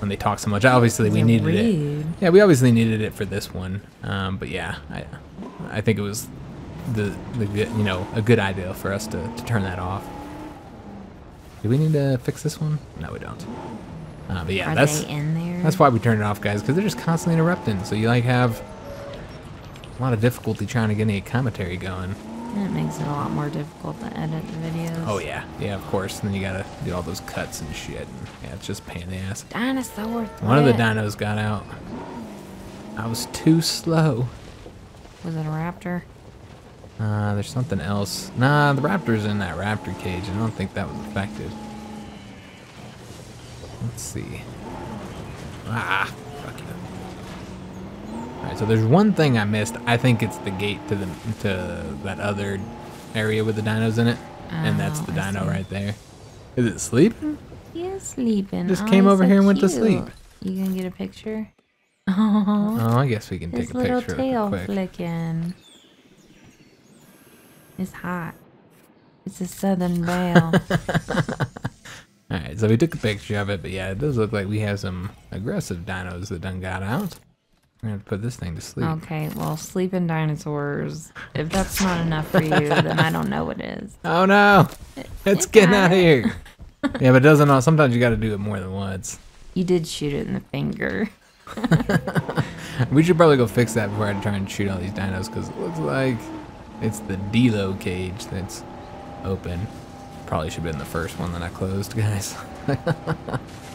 when they talk so much. Obviously we needed it. Yeah, we obviously needed it for this one. Um, but yeah, I I think it was the, the you know a good idea for us to, to turn that off. Do we need to fix this one? No, we don't. Uh, but yeah, Are that's they in there? That's why we turned it off, guys, because they're just constantly interrupting. So you like have a lot of difficulty trying to get any commentary going. That makes it a lot more difficult to edit the videos. Oh yeah, yeah, of course. And then you gotta do all those cuts and shit. And yeah, it's just pain in the ass. Dinosaur threat. One of the dinos got out. I was too slow. Was it a raptor? Uh, there's something else. Nah, the raptor's in that raptor cage. I don't think that was affected. Let's see. Ah, fuck it. Alright, so there's one thing I missed. I think it's the gate to the to that other area with the dinos in it. Oh, and that's the I dino see. right there. Is it sleeping? He is sleeping. Just oh, came over so here and cute. went to sleep. You gonna get a picture? Oh, oh I guess we can take a picture. His little tail quick. flicking. It's hot. It's a southern belle. Alright, so we took a picture of it, but yeah, it does look like we have some aggressive dinos that done got out. I'm gonna put this thing to sleep. Okay, well, sleeping dinosaurs. If that's not enough for you, then I don't know what is. Oh no! It, it's getting out of here! Yeah, but it doesn't all, sometimes you gotta do it more than once. You did shoot it in the finger. We should probably go fix that before I try and shoot all these dinos, because it looks like it's the Delo cage that's open. Probably should have been the first one that I closed, guys.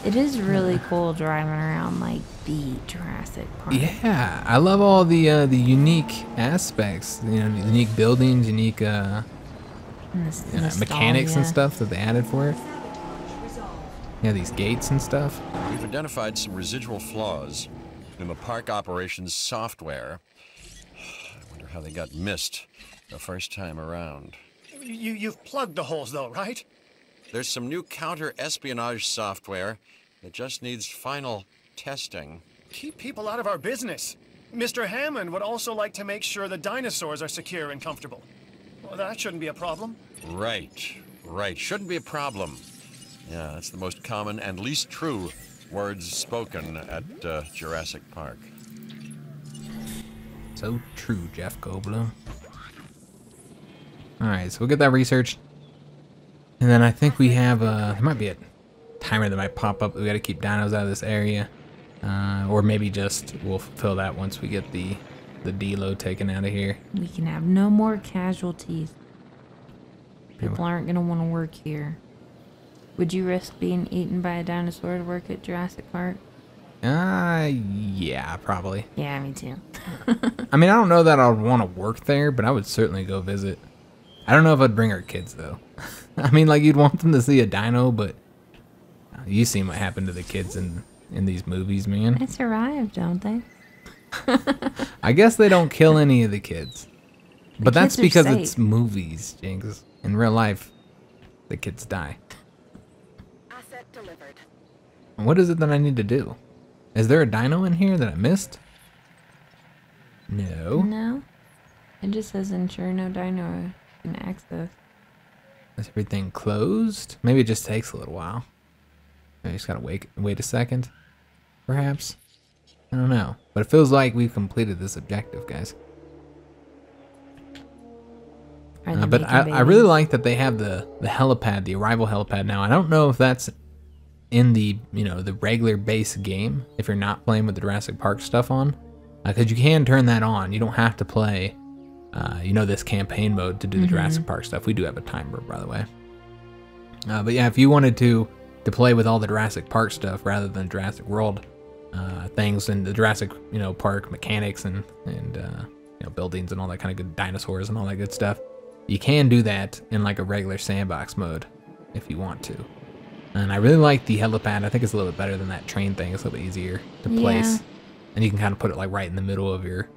It is really cool driving around like the Jurassic Park. Yeah, I love all the uh, the unique aspects, you know, unique buildings, unique uh, and you know, mechanics and stuff that they added for it. Yeah, these gates and stuff. We've identified some residual flaws in the park operations software. I wonder how they got missed the first time around. You, you've plugged the holes, though, right? There's some new counter-espionage software that just needs final testing. Keep people out of our business. Mister Hammond would also like to make sure the dinosaurs are secure and comfortable. Well, that shouldn't be a problem. Right, right. Shouldn't be a problem. Yeah, that's the most common and least true words spoken at uh, Jurassic Park. So true, Jeff Goldblum. All right, so we'll get that research. And then I think we have a, there might be a timer that might pop up. We gotta keep dinos out of this area. Uh, or maybe just we'll fulfill that once we get the, the D-Lo taken out of here. We can have no more casualties. People aren't gonna wanna work here. Would you risk being eaten by a dinosaur to work at Jurassic Park? Uh, yeah, probably. Yeah, me too. I mean, I don't know that I'd want to work there, but I would certainly go visit. I don't know if I'd bring our kids, though. I mean, like, you'd want them to see a dino, but you seen what happened to the kids in, in these movies, man. They survived, don't they? I guess they don't kill any of the kids. But the kids that's because safe. It's movies, Jynx. In real life, the kids die. Delivered. What is it that I need to do? Is there a dino in here that I missed? No. No. It just says ensure no dino can access. Is everything closed? Maybe it just takes a little while. I just gotta wait, wait a second, perhaps. I don't know. But it feels like we've completed this objective, guys. Uh, but I, I really like that they have the the helipad, the arrival helipad now. I don't know if that's in the, you know, the regular base game, if you're not playing with the Jurassic Park stuff on, because uh, you can turn that on. You don't have to play, uh, you know, this campaign mode to do the mm-hmm. Jurassic Park stuff. We do have a timer, by the way. Uh, but yeah, if you wanted to to play with all the Jurassic Park stuff rather than Jurassic World uh, things and the Jurassic, you know, Park mechanics and and uh, you know, buildings and all that kind of good dinosaurs and all that good stuff, you can do that in like a regular sandbox mode if you want to. And I really like the helipad. I think it's a little bit better than that train thing. It's a little bit easier to place. Yeah. And you can kind of put it like right in the middle of your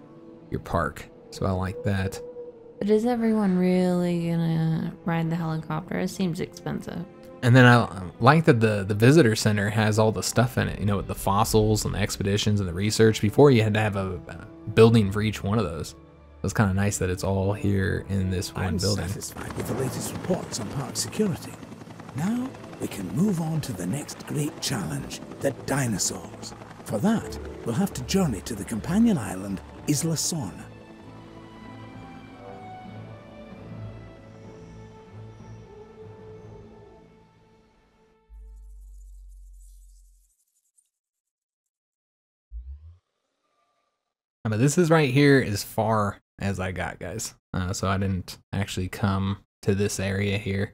your park. So I like that. But is everyone really gonna ride the helicopter? It seems expensive. And then I like that the, the visitor center has all the stuff in it, you know, with the fossils and the expeditions and the research. Before, you had to have a, a building for each one of those. It's kind of nice that it's all here in this one I'm building. I'm satisfied with the latest reports on park security. Now we can move on to the next great challenge, the dinosaurs. For that, we'll have to journey to the companion island, Isla Sorna. But this is right here as far as I got, guys. Uh, so I didn't actually come to this area here,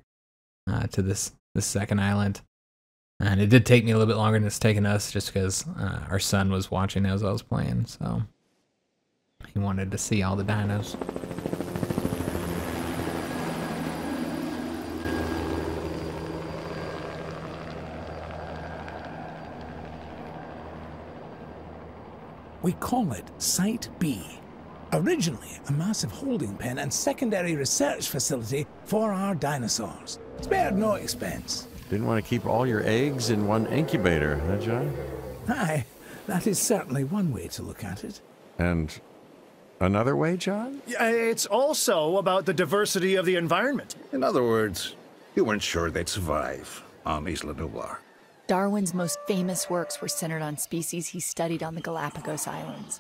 uh, to this this second island, and it did take me a little bit longer than it's taken us, just because uh, our son was watching as I was playing, so he wanted to see all the dinos. We call it Site B. Originally a massive holding pen and secondary research facility for our dinosaurs. Spared no expense. Didn't want to keep all your eggs in one incubator, huh, John? Aye, that is certainly one way to look at it. And another way, John? It's also about the diversity of the environment. In other words, you weren't sure they'd survive on Isla Nublar. Darwin's most famous works were centered on species he studied on the Galapagos Islands.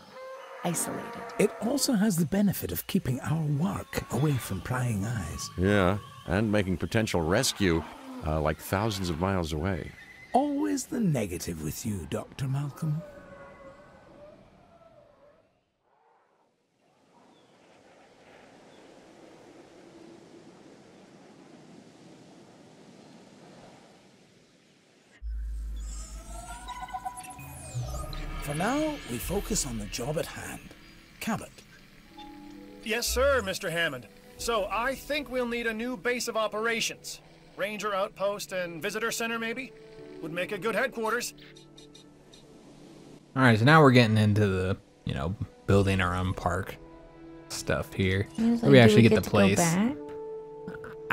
Isolated. It also has the benefit of keeping our work away from prying eyes. Yeah, and making potential rescue uh, like thousands of miles away. Always the negative with you, Doctor Malcolm. For now, we focus on the job at hand. Cabot. Yes, sir, Mister Hammond. So, I think we'll need a new base of operations. Ranger outpost and visitor center, maybe? Would make a good headquarters. Alright, so now we're getting into the, you know, building our own park stuff here. Like, we actually we get, get the place. I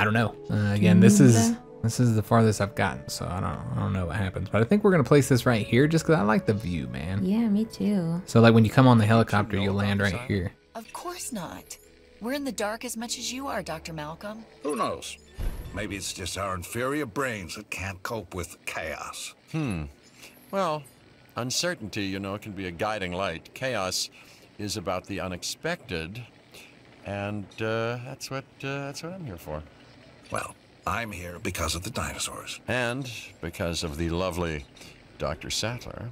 don't know. Uh, again, this is... This is the farthest I've gotten, so I don't, I don't know what happens. But I think we're going to place this right here just because I like the view, man. Yeah, me too. So, like, when you come on the helicopter, you'll land right here. Of course not. We're in the dark as much as you are, Doctor Malcolm. Who knows? Maybe it's just our inferior brains that can't cope with chaos. Hmm. Well, uncertainty, you know, can be a guiding light. Chaos is about the unexpected, and uh, that's what uh, that's what I'm here for. Well... I'm here because of the dinosaurs. And because of the lovely Doctor Sattler,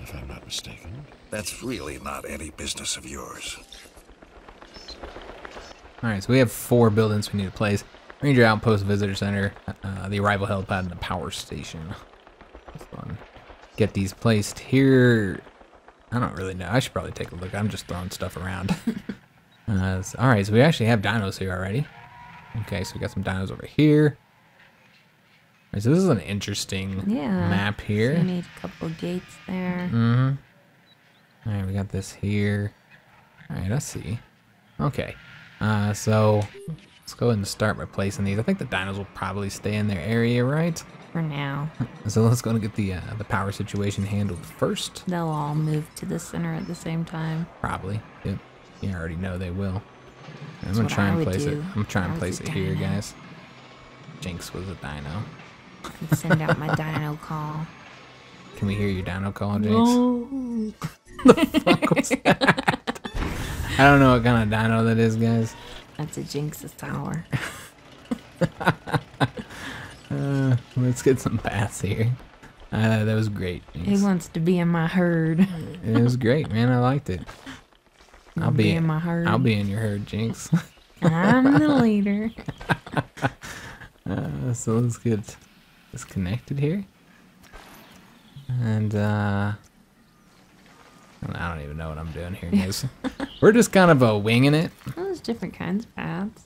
if I'm not mistaken. That's really not any business of yours. All right, so we have four buildings we need to place. Ranger Outpost, Visitor Center, uh, the Arrival Helipad, and the Power Station. That's fun. Get these placed here. I don't really know. I should probably take a look. I'm just throwing stuff around. uh, so, all right, so we actually have dinos here already. Okay, so we got some dinos over here. All right, so this is an interesting yeah, map here. So we need a couple gates there. Mm-hmm. All right, we got this here. All right, let's see. Okay, uh, so let's go ahead and start by placing these. I think the dinos will probably stay in their area, right? For now. So let's go and get the uh, the power situation handled first. They'll all move to the center at the same time. Probably. Yep. You already know they will. I'm gonna try and place it. I'm gonna try and place it here, guys. Jynx was a dino. I can send out my dino call. Can we hear your dino call, Jynx? No. The fuck was that? I don't know what kind of dino that is, guys. That's a Jynx's tower. uh, let's get some baths here. Uh, that was great. Jynx. He wants to be in my herd. It was great, man. I liked it. I'll be, be in my herd. I'll be in your herd, Jynx. I'm the leader. uh, so let's get this connected here. And uh, I don't even know what I'm doing here, guys. We're just kind of uh, winging it. Well, there's different kinds of paths.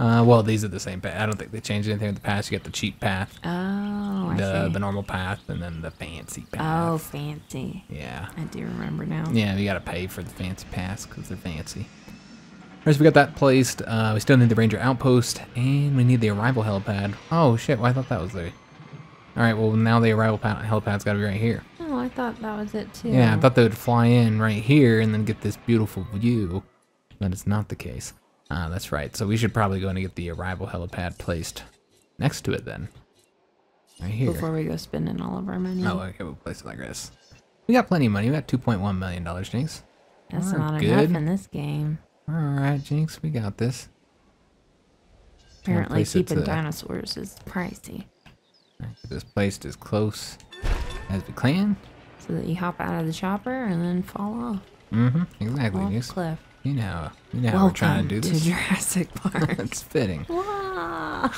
Uh, well, these are the same path. I don't think they changed anything with the path. You got the cheap path. Oh, the, I see. The normal path, and then the fancy path. Oh, fancy. Yeah. I do remember now. Yeah, you got to pay for the fancy paths because they're fancy. First, we got that placed. Uh, we still need the Ranger Outpost, and we need the Arrival Helipad. Oh, shit. Well, I thought that was there. All right, well, now the Arrival Helipad's got to be right here. Oh, I thought that was it, too. Yeah, I thought they would fly in right here and then get this beautiful view, but it's not the case. Uh, that's right. So we should probably go and get the Arrival Helipad placed next to it then. Right here. Before we go spending all of our money. Oh, okay. We'll place it like this. We got plenty of money. We got two point one million dollars, Jynx. That's We're not good. Enough in this game. All right, Jynx. We got this. Apparently keeping dinosaurs is pricey. Right, so this placed as close as we can. So that you hop out of the chopper and then fall off. Mm-hmm. Exactly, Jynx. Fall off cliff. You know, you know how we're trying to do this. To Jurassic Park. It's fitting. All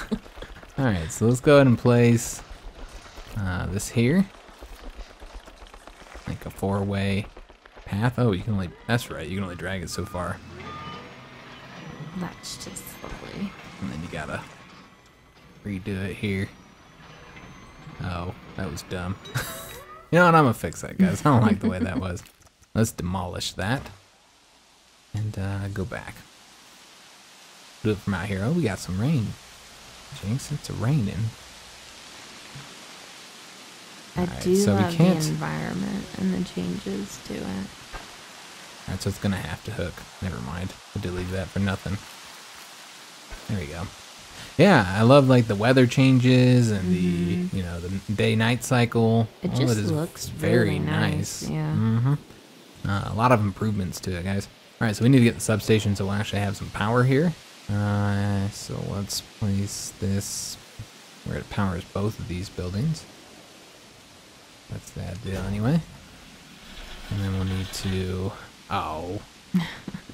right, so let's go ahead and place uh, this here, like a four-way path. Oh, you can only—that's right. You can only drag it so far. That's just lovely. And then you gotta redo it here. Oh, that was dumb. You know what? I'm gonna fix that, guys. I don't like the way that was. Let's demolish that. And uh, go back. Do it from out here. Oh, we got some rain. Jinx, it's raining. I right, do so love we can't... the environment and the changes to it. Alright, so it's gonna have to hook. Never mind. I did leave that for nothing. There we go. Yeah, I love like the weather changes and mm-hmm. the you know the day-night cycle. It All just it is looks very really nice. nice. Yeah. Mm-hmm. Uh, a lot of improvements to it, guys. All right, so we need to get the substation so we'll actually have some power here. Uh, so let's place this where it powers both of these buildings. That's that deal anyway. And then we'll need to... Oh. All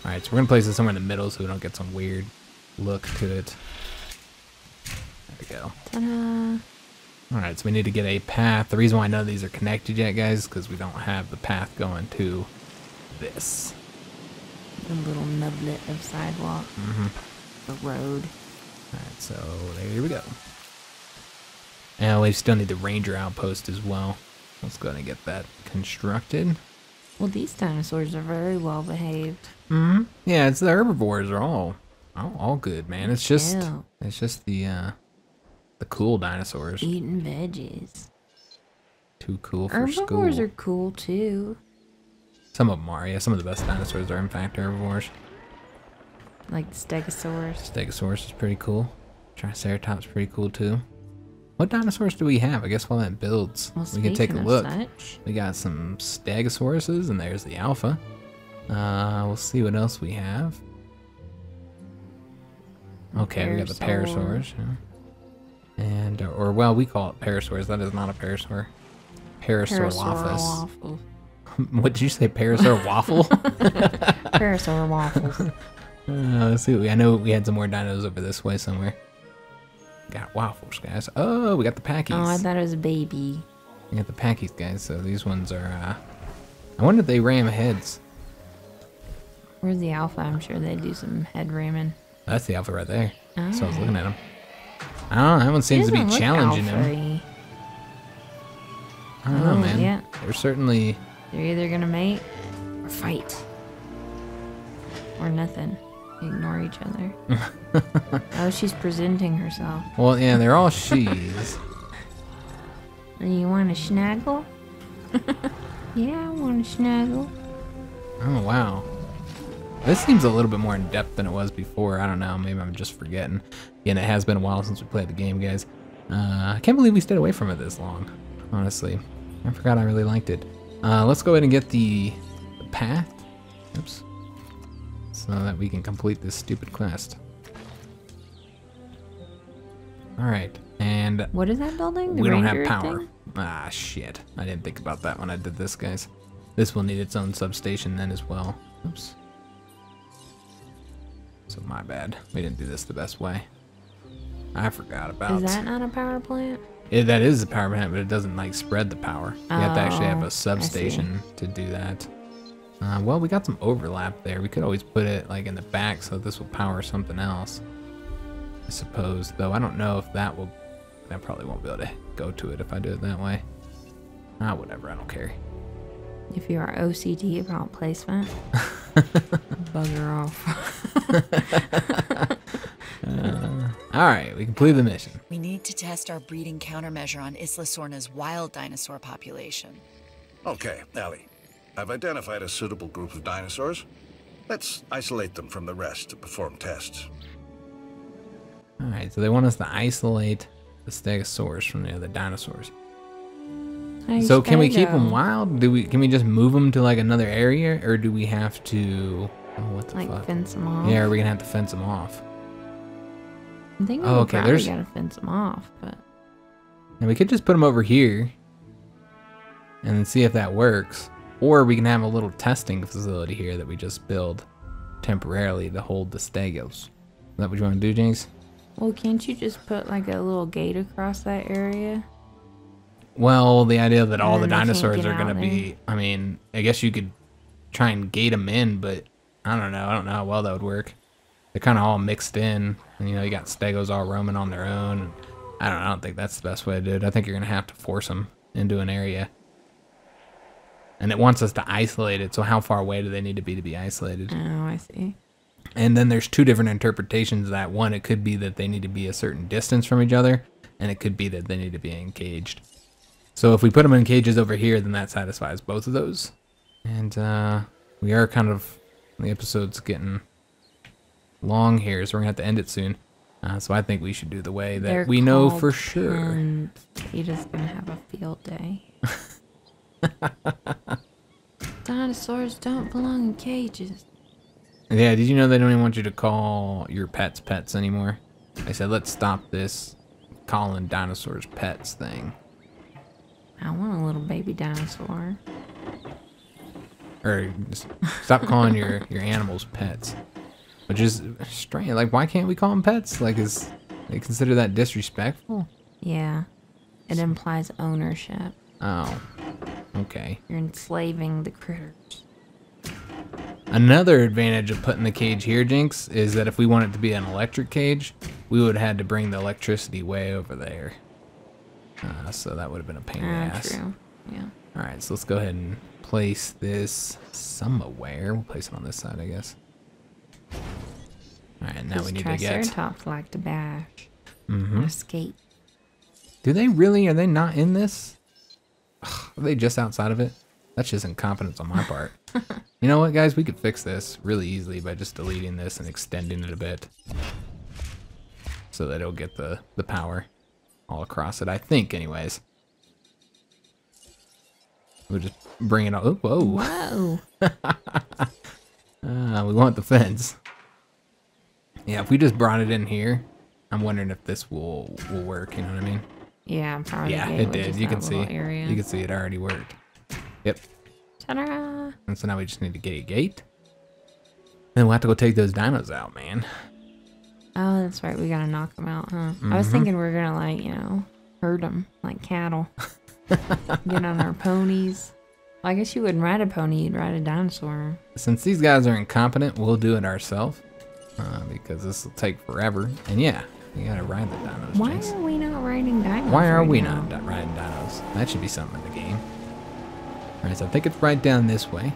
right, so we're going to place it somewhere in the middle so we don't get some weird look to it. There we go. Ta-da! All right, so we need to get a path. The reason why none of these are connected yet, guys, is because we don't have the path going to this. The little nublet of sidewalk. Mm-hmm. The road. All right, so there we go. And we still need the ranger outpost as well. Let's go ahead and get that constructed. Well, these dinosaurs are very well behaved. Mm-hmm. Yeah, it's the herbivores are all, all, all good, man. It's just, Ew. it's just the, uh, the cool dinosaurs. Eating veggies. Too cool for herbivores school. Herbivores are cool too. Some of them are, yeah. Some of the best dinosaurs are, in fact, herbivores. Like the Stegosaurus. Stegosaurus is pretty cool. Triceratops is pretty cool, too. What dinosaurs do we have? I guess while that builds, well, we can take a look. Such. We got some Stegosauruses, and there's the Alpha. Uh, we'll see what else we have. Okay, Parasaur. We got the Parasaurs. Yeah. And, or, or, well, we call it Parasaurs. That is not a Parasaur. Parasaurolophus. Parasaurolophus. What did you say, Parasaur waffle? Parasaur waffles. Uh, let's see. I know we had some more dinos over this way somewhere. Got waffles, guys. Oh, we got the packies. Oh, I thought it was a baby. We got the packies, guys. So these ones are. Uh... I wonder if they ram heads. Where's the alpha? I'm sure they do some head ramming. That's the alpha right there. Oh. So I was looking at him. I don't know. That one seems to be challenging him. I don't oh, know, man. Yeah. They're certainly. They're either gonna mate or fight. Or nothing. Ignore each other. Oh, she's presenting herself. Well, yeah, they're all she's. You want to snuggle? Yeah, I want to snuggle. Oh, wow. This seems a little bit more in depth than it was before. I don't know. Maybe I'm just forgetting. Again, it has been a while since we played the game, guys. Uh, I can't believe we stayed away from it this long, honestly. I forgot I really liked it. Uh, let's go ahead and get the, the path, oops, so that we can complete this stupid quest. All right, and what is that building? The we don't have power. Thing? Ah, shit! I didn't think about that when I did this, guys. This will need its own substation then as well. Oops. So my bad. We didn't do this the best way. I forgot about. Is that not a power plant? It, that is a power plant, but it doesn't like spread the power. You oh, have to actually have a substation to do that. Uh, well, we got some overlap there. We could always put it like in the back so this will power something else, I suppose. Though I don't know if that will. I probably won't be able to go to it if I do it that way. Ah, whatever. I don't care. If you are O C D about placement, bugger off. Uh, Alright, we completed the mission. We need to test our breeding countermeasure on Isla Sorna's wild dinosaur population. Okay, Ellie. I've identified a suitable group of dinosaurs. Let's isolate them from the rest to perform tests. Alright, so they want us to isolate the stegosaurs from the other dinosaurs. Nice so can we keep them wild? Do we? Can we just move them to like another area? Or do we have to... Oh, what the like fuck? Fence them off? Yeah, are we going to have to fence them off? I think we oh, okay. probably There's... gotta fence them off, but... And we could just put them over here and then see if that works. Or we can have a little testing facility here that we just build temporarily to hold the stegos. Is that what you want to do, Jinx? Well, can't you just put like a little gate across that area? Well, the idea that all the dinosaurs are gonna be... I mean, I guess you could try and gate them in, but I don't know. I don't know how well that would work. They're kind of all mixed in. And, you know, you got stegos all roaming on their own. I don't, I don't think that's the best way to do it. I think you're going to have to force them into an area. And it wants us to isolate it, so how far away do they need to be to be isolated? Oh, I see. And then there's two different interpretations of that. One, it could be that they need to be a certain distance from each other, and it could be that they need to be encaged. So if we put them in cages over here, then that satisfies both of those. And uh, we are kind of, the episode's getting long here, so we're going to have to end it soon. Uh, so I think we should do the way that They're we know for sure. And he's just going to have a field day. Dinosaurs don't belong in cages. Yeah, did you know they don't even want you to call your pets pets anymore? They said, let's stop this calling dinosaurs pets thing. I want a little baby dinosaur. Or just stop calling your, your animals pets. Which is strange. Like, why can't we call them pets? Like, is they consider that disrespectful? Yeah. It implies ownership. Oh. Okay. You're enslaving the critters. Another advantage of putting the cage here, Jynx, is that if we want it to be an electric cage, we would have had to bring the electricity way over there. Uh, so that would have been a pain in the ass. True. Yeah. All right, so let's go ahead and place this somewhere. We'll place it on this side, I guess. All right, now we need to get... Triceratops like to bash. Mm-hmm. Escape. Do they really? Are they not in this? Ugh, are they just outside of it? That's just incompetence on my part. You know what, guys? We could fix this really easily by just deleting this and extending it a bit. So that it'll get the, the power all across it, I think, anyways. We'll just bring it all... Ooh, whoa. Whoa. uh, we want the fence. Yeah, if we just brought it in here, I'm wondering if this will, will work, you know what I mean? Yeah, probably. Yeah, it did. You can see. Area. You can see it already worked. Yep. Ta-da! And so now we just need to get a gate. Then we'll have to go take those dinos out, man. Oh, that's right. We gotta knock them out, huh? Mm-hmm. I was thinking we we're gonna, like, you know, herd them like cattle. Get on our ponies. Well, I guess you wouldn't ride a pony. You'd ride a dinosaur. Since these guys are incompetent, we'll do it ourselves. Uh, because this will take forever. And yeah, you gotta ride the dinos. Why Jynx. Are we not riding dinos? Why are right we now? not riding dinos? That should be something in the game. Alright, so I think it's right down this way.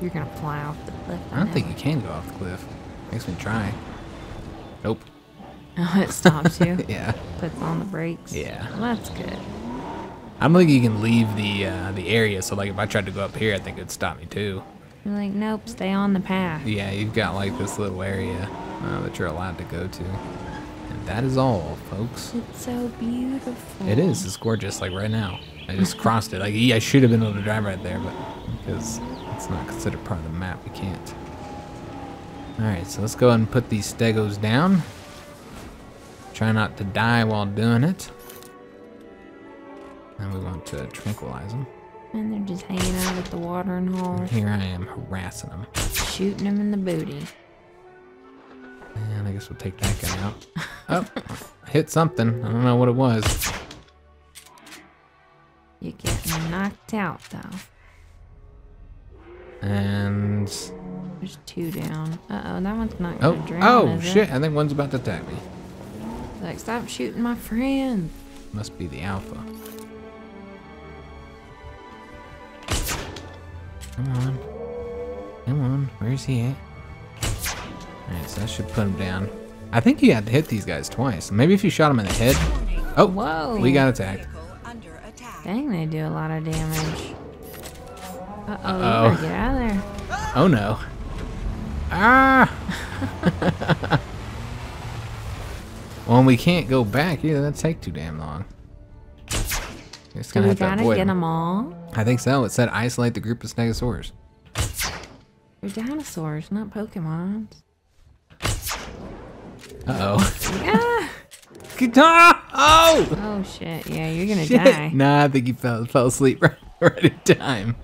You're gonna fly off the cliff. I don't now. think you can go off the cliff. Makes me try. Nope. Oh, it stops you? Yeah. Puts on the brakes? Yeah. Well, that's good. I don't think you can leave the uh, the area, so like if I tried to go up here, I think it would stop me too. You're like, nope, stay on the path. Yeah, you've got like this little area uh, that you're allowed to go to. And that is all, folks. It's so beautiful. It is. It's gorgeous, like right now. I just crossed it. Like, yeah, I should have been able to drive right there, but because it's not considered part of the map, we can't. All right, so let's go ahead and put these stegos down. Try not to die while doing it. And we want to tranquilize them. And they're just hanging out at the watering hole. And here I am harassing them. Shooting them in the booty. And I guess we'll take that guy out. Oh, I hit something. I don't know what it was. You're getting knocked out, though. And... There's two down. Uh-oh, that one's not gonna oh. drown, Oh, shit, it? I think one's about to attack me. Like, stop shooting my friend. Must be the alpha. Come on. Come on, where's he at? Alright, so I should put him down. I think you had to hit these guys twice. Maybe if you shot him in the head. Oh, whoa. We got attacked. Dang, they do a lot of damage. Uh-oh, uh-oh. You better get out of there. Oh, no. Ah! Well, and we can't go back either. That'd take too damn long. It's gonna so we have gotta to avoid get them all? I think so. It said isolate the group of stegosaurs. They're dinosaurs, not Pokemon. Uh-oh. Yeah! Guitar! Oh! Oh shit! Yeah, you're gonna shit. die. Nah, I think he fell fell asleep right, right at time.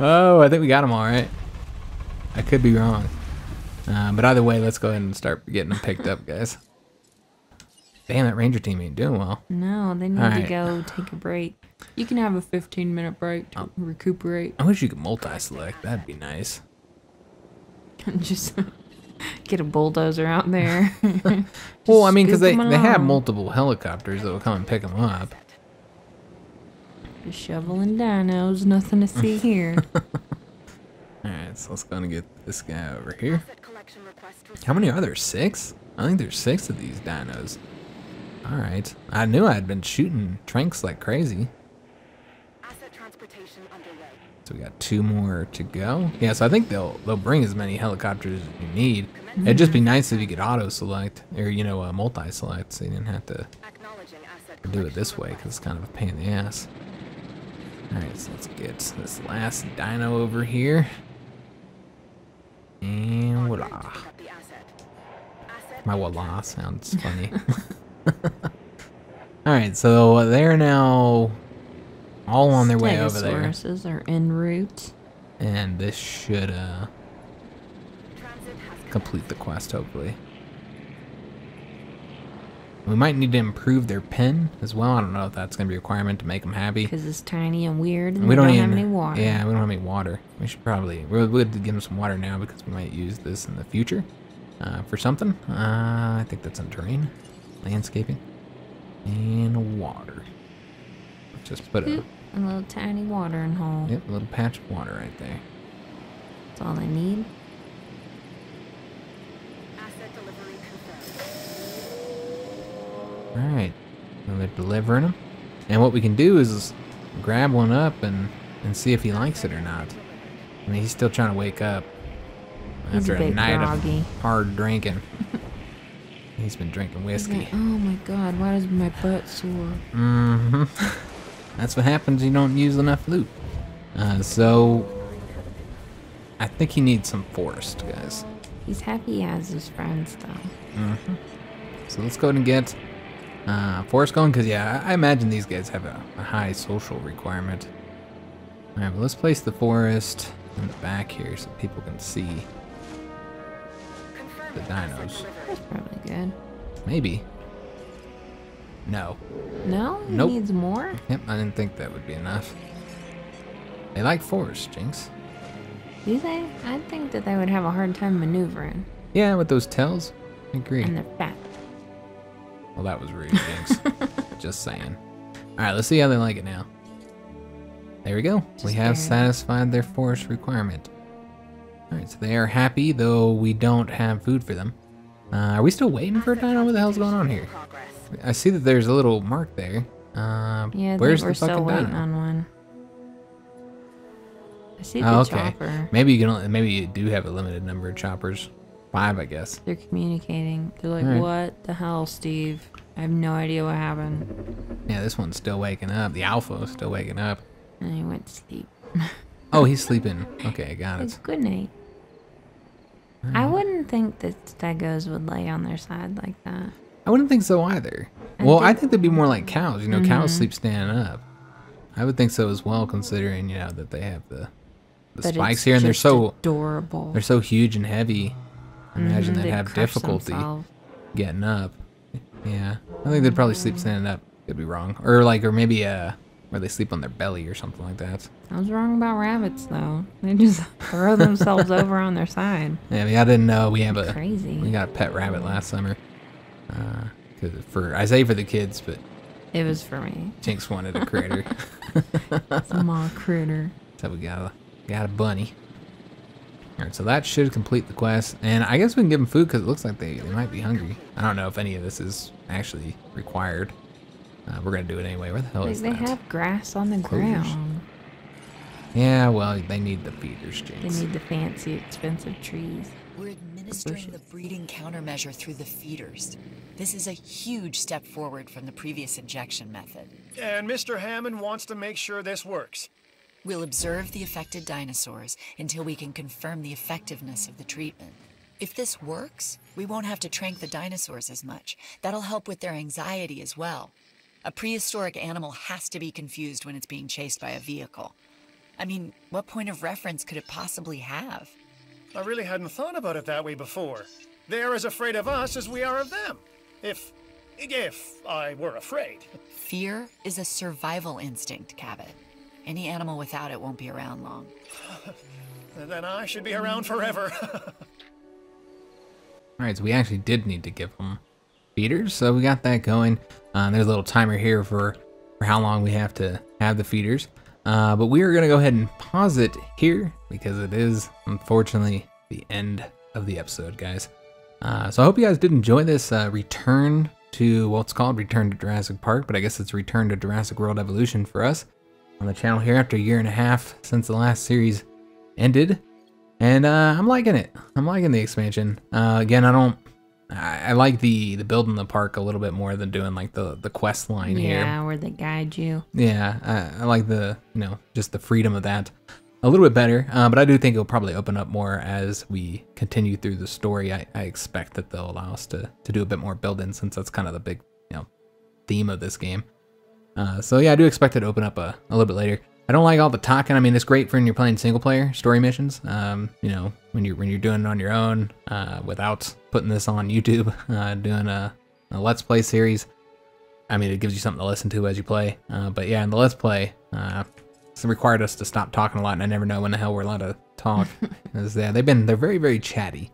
Oh, I think we got him all right. I could be wrong, uh, but either way, let's go ahead and start getting them picked up, guys. Damn, that Ranger team ain't doing well. No, they need all to right. go take a break. You can have a fifteen minute break to oh. recuperate. I wish you could multi-select. That'd be nice. Just. Get a bulldozer out there. Well, I mean, because they, they have multiple helicopters that will come and pick them up. Just shoveling dinos, nothing to see here. Alright, so let's go and get this guy over here. How many are there? Six? I think there's six of these dinos. Alright. I knew I'd been shooting tranks like crazy. Asset transportation underway. So we got two more to go. Yeah, so I think they'll they'll bring as many helicopters as you need. Mm-hmm. It'd just be nice if you could auto-select, or, you know, uh, multi-select, so you didn't have to do it this way, because it's kind of a pain in the ass. Alright, so let's get this last dino over here. And voila. My voila sounds funny. Alright, so they're now all on their way over there. Stegosauruses are en route. And this should uh, complete the quest, hopefully. We might need to improve their pen as well. I don't know if that's going to be a requirement to make them happy. Because it's tiny and weird and we don't, don't even, have any water. Yeah, we don't have any water. We should probably, we would give them some water now because we might use this in the future uh, for something. Uh, I think that's on terrain, landscaping, and water. Let's just put Oop, a, a little tiny watering hole. Yep, a little patch of water right there. That's all I need. Alright, and they're delivering them. And what we can do is grab one up and, and see if he likes it or not. I mean, he's still trying to wake up after a, a night groggy. of hard drinking. He's been drinking whiskey. Like, oh my god, why does my butt sore? Mm-hmm. That's what happens, you don't use enough loot. Uh, so, I think he needs some forest, guys. He's happy he has his friends, though. Mm-hmm. So let's go ahead and get... Uh, forest going, because yeah, I imagine these guys have a, a high social requirement. Alright, well, let's place the forest in the back here so people can see the dinos. That's probably good. Maybe. No. No? He nope. needs more? Yep, I didn't think that would be enough. They like forest, Jynx. Do they? I think that they would have a hard time maneuvering. Yeah, with those tails. I agree. And they're fat. Well, that was rude, Jynx. Just saying. Alright, let's see how they like it now. There we go. Just we have there. satisfied their forest requirement. Alright, so they are happy, though we don't have food for them. Uh, are we still waiting for a dino? What the hell's going on here? I see that there's a little mark there. Uh, yeah, where's the fucking dino? We're still waiting on one. I see the oh, okay. chopper. Maybe you, can only, maybe you do have a limited number of choppers. Five, I guess. They're communicating. They're like, right. What the hell, Steve? I have no idea what happened. Yeah, this one's still waking up. The alpha is still waking up. And he went to sleep. Oh, he's sleeping. Okay, got it. It's good night. Right. I wouldn't think that stegos would lay on their side like that. I wouldn't think so either. I well, think... I think they'd be more like cows. You know, mm-hmm. cows sleep standing up. I would think so as well, considering, you know, that they have the, the spikes here. And they're so adorable. They're so huge and heavy. Imagine mm-hmm, they'd, they'd have difficulty themselves. getting up. Yeah, I think they'd probably sleep standing up. Could be wrong, or like, or maybe uh, where they sleep on their belly or something like that. I was wrong about rabbits though. They just throw themselves over on their side. Yeah, I mean, I didn't know we have a crazy. We got a pet rabbit last summer. Uh, cause for I say for the kids, but it was for me. Jynx wanted a critter. Small critter. So we got a got a bunny. Alright, so that should complete the quest, and I guess we can give them food because it looks like they, they might be hungry. I don't know if any of this is actually required. Uh, we're going to do it anyway. Where the hell like is they that? They have grass on the Clovers. ground. Yeah, well, they need the feeders, Jynx. They need the fancy, expensive trees. We're administering the breeding countermeasure through the feeders. This is a huge step forward from the previous injection method. And Mister Hammond wants to make sure this works. We'll observe the affected dinosaurs until we can confirm the effectiveness of the treatment. If this works, we won't have to trank the dinosaurs as much. That'll help with their anxiety as well. A prehistoric animal has to be confused when it's being chased by a vehicle. I mean, what point of reference could it possibly have? I really hadn't thought about it that way before. They're as afraid of us as we are of them. If... if I were afraid. Fear is a survival instinct, Cabot. Any animal without it won't be around long. Then I should be around forever. Alright, so we actually did need to give them feeders, so we got that going. Uh, there's a little timer here for, for how long we have to have the feeders. Uh, but we are going to go ahead and pause it here because it is, unfortunately, the end of the episode, guys. Uh, so I hope you guys did enjoy this uh, return to, well, it's called Return to Jurassic Park, but I guess it's Return to Jurassic World Evolution for us on the channel here after a year and a half since the last series ended. And uh, I'm liking it. I'm liking the expansion. Uh, again, I don't, I, I like the, the building the park a little bit more than doing like the, the quest line yeah, here. Yeah, where they guide you. Yeah, I, I like the, you know, just the freedom of that a little bit better. Uh, but I do think it'll probably open up more as we continue through the story. I, I expect that they'll allow us to, to do a bit more building since that's kind of the big, you know, theme of this game. Uh, so yeah, I do expect it to open up a, a little bit later. I don't like all the talking. I mean, it's great for when you're playing single player story missions. Um, you know, when you're when you're doing it on your own, uh, without putting this on YouTube, uh, doing a, a Let's Play series. I mean, it gives you something to listen to as you play. Uh, but yeah, in the Let's Play, uh, it's required us to stop talking a lot, and I never know when the hell we're allowed to talk. Because yeah, they've been they're very very chatty.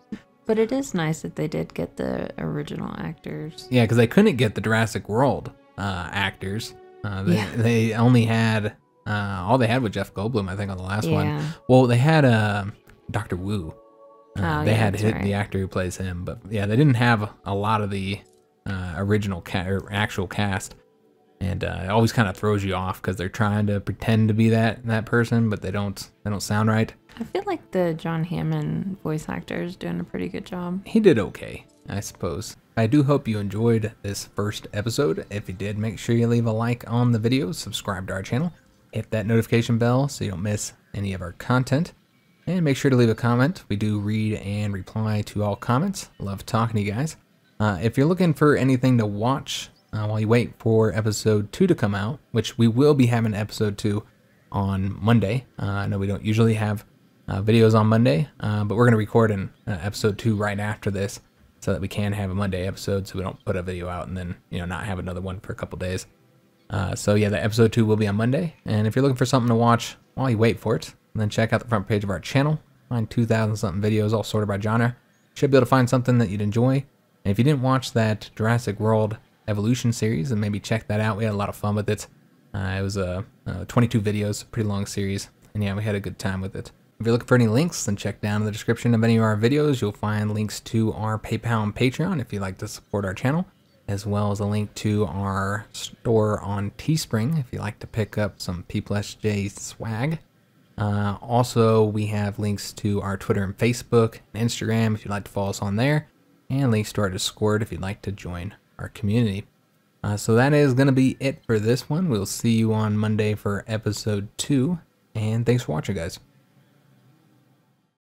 But it is nice that they did get the original actors. Yeah, because they couldn't get the Jurassic World uh, actors. Uh, they yeah. they only had. Uh, all they had was Jeff Goldblum, I think, on the last yeah. one. Well, they had uh, Doctor Wu. Uh, oh, they yeah, had hit right. the actor who plays him, but yeah, they didn't have a lot of the uh, original ca or actual cast, and uh, it always kind of throws you off because they're trying to pretend to be that that person, but they don't they don't sound right. I feel like the John Hammond voice actor is doing a pretty good job. He did okay, I suppose. I do hope you enjoyed this first episode. If you did, make sure you leave a like on the video, subscribe to our channel. Hit that notification bell so you don't miss any of our content. And make sure to leave a comment. We do read and reply to all comments. Love talking to you guys. Uh, if you're looking for anything to watch uh, while you wait for episode two to come out, which we will be having episode two on Monday. Uh, I know we don't usually have uh, videos on Monday, uh, but we're going to record an uh, episode two right after this so that we can have a Monday episode so we don't put a video out and then, you know, not have another one for a couple days. Uh, so yeah, that episode two will be on Monday, and if you're looking for something to watch while you wait for it, then check out the front page of our channel. Find two thousand something videos all sorted by genre. Should be able to find something that you'd enjoy. And if you didn't watch that Jurassic World Evolution series, then maybe check that out. We had a lot of fun with it. Uh, it was a uh, uh, twenty-two videos, pretty long series, and yeah, we had a good time with it. If you're looking for any links, then check down in the description of any of our videos. You'll find links to our PayPal and Patreon if you'd like to support our channel, as well as a link to our store on Teespring if you like to pick up some P plus J swag. Uh, also, we have links to our Twitter and Facebook and Instagram if you'd like to follow us on there, and links to our Discord if you'd like to join our community. Uh, so that is going to be it for this one. We'll see you on Monday for episode two, and thanks for watching, guys.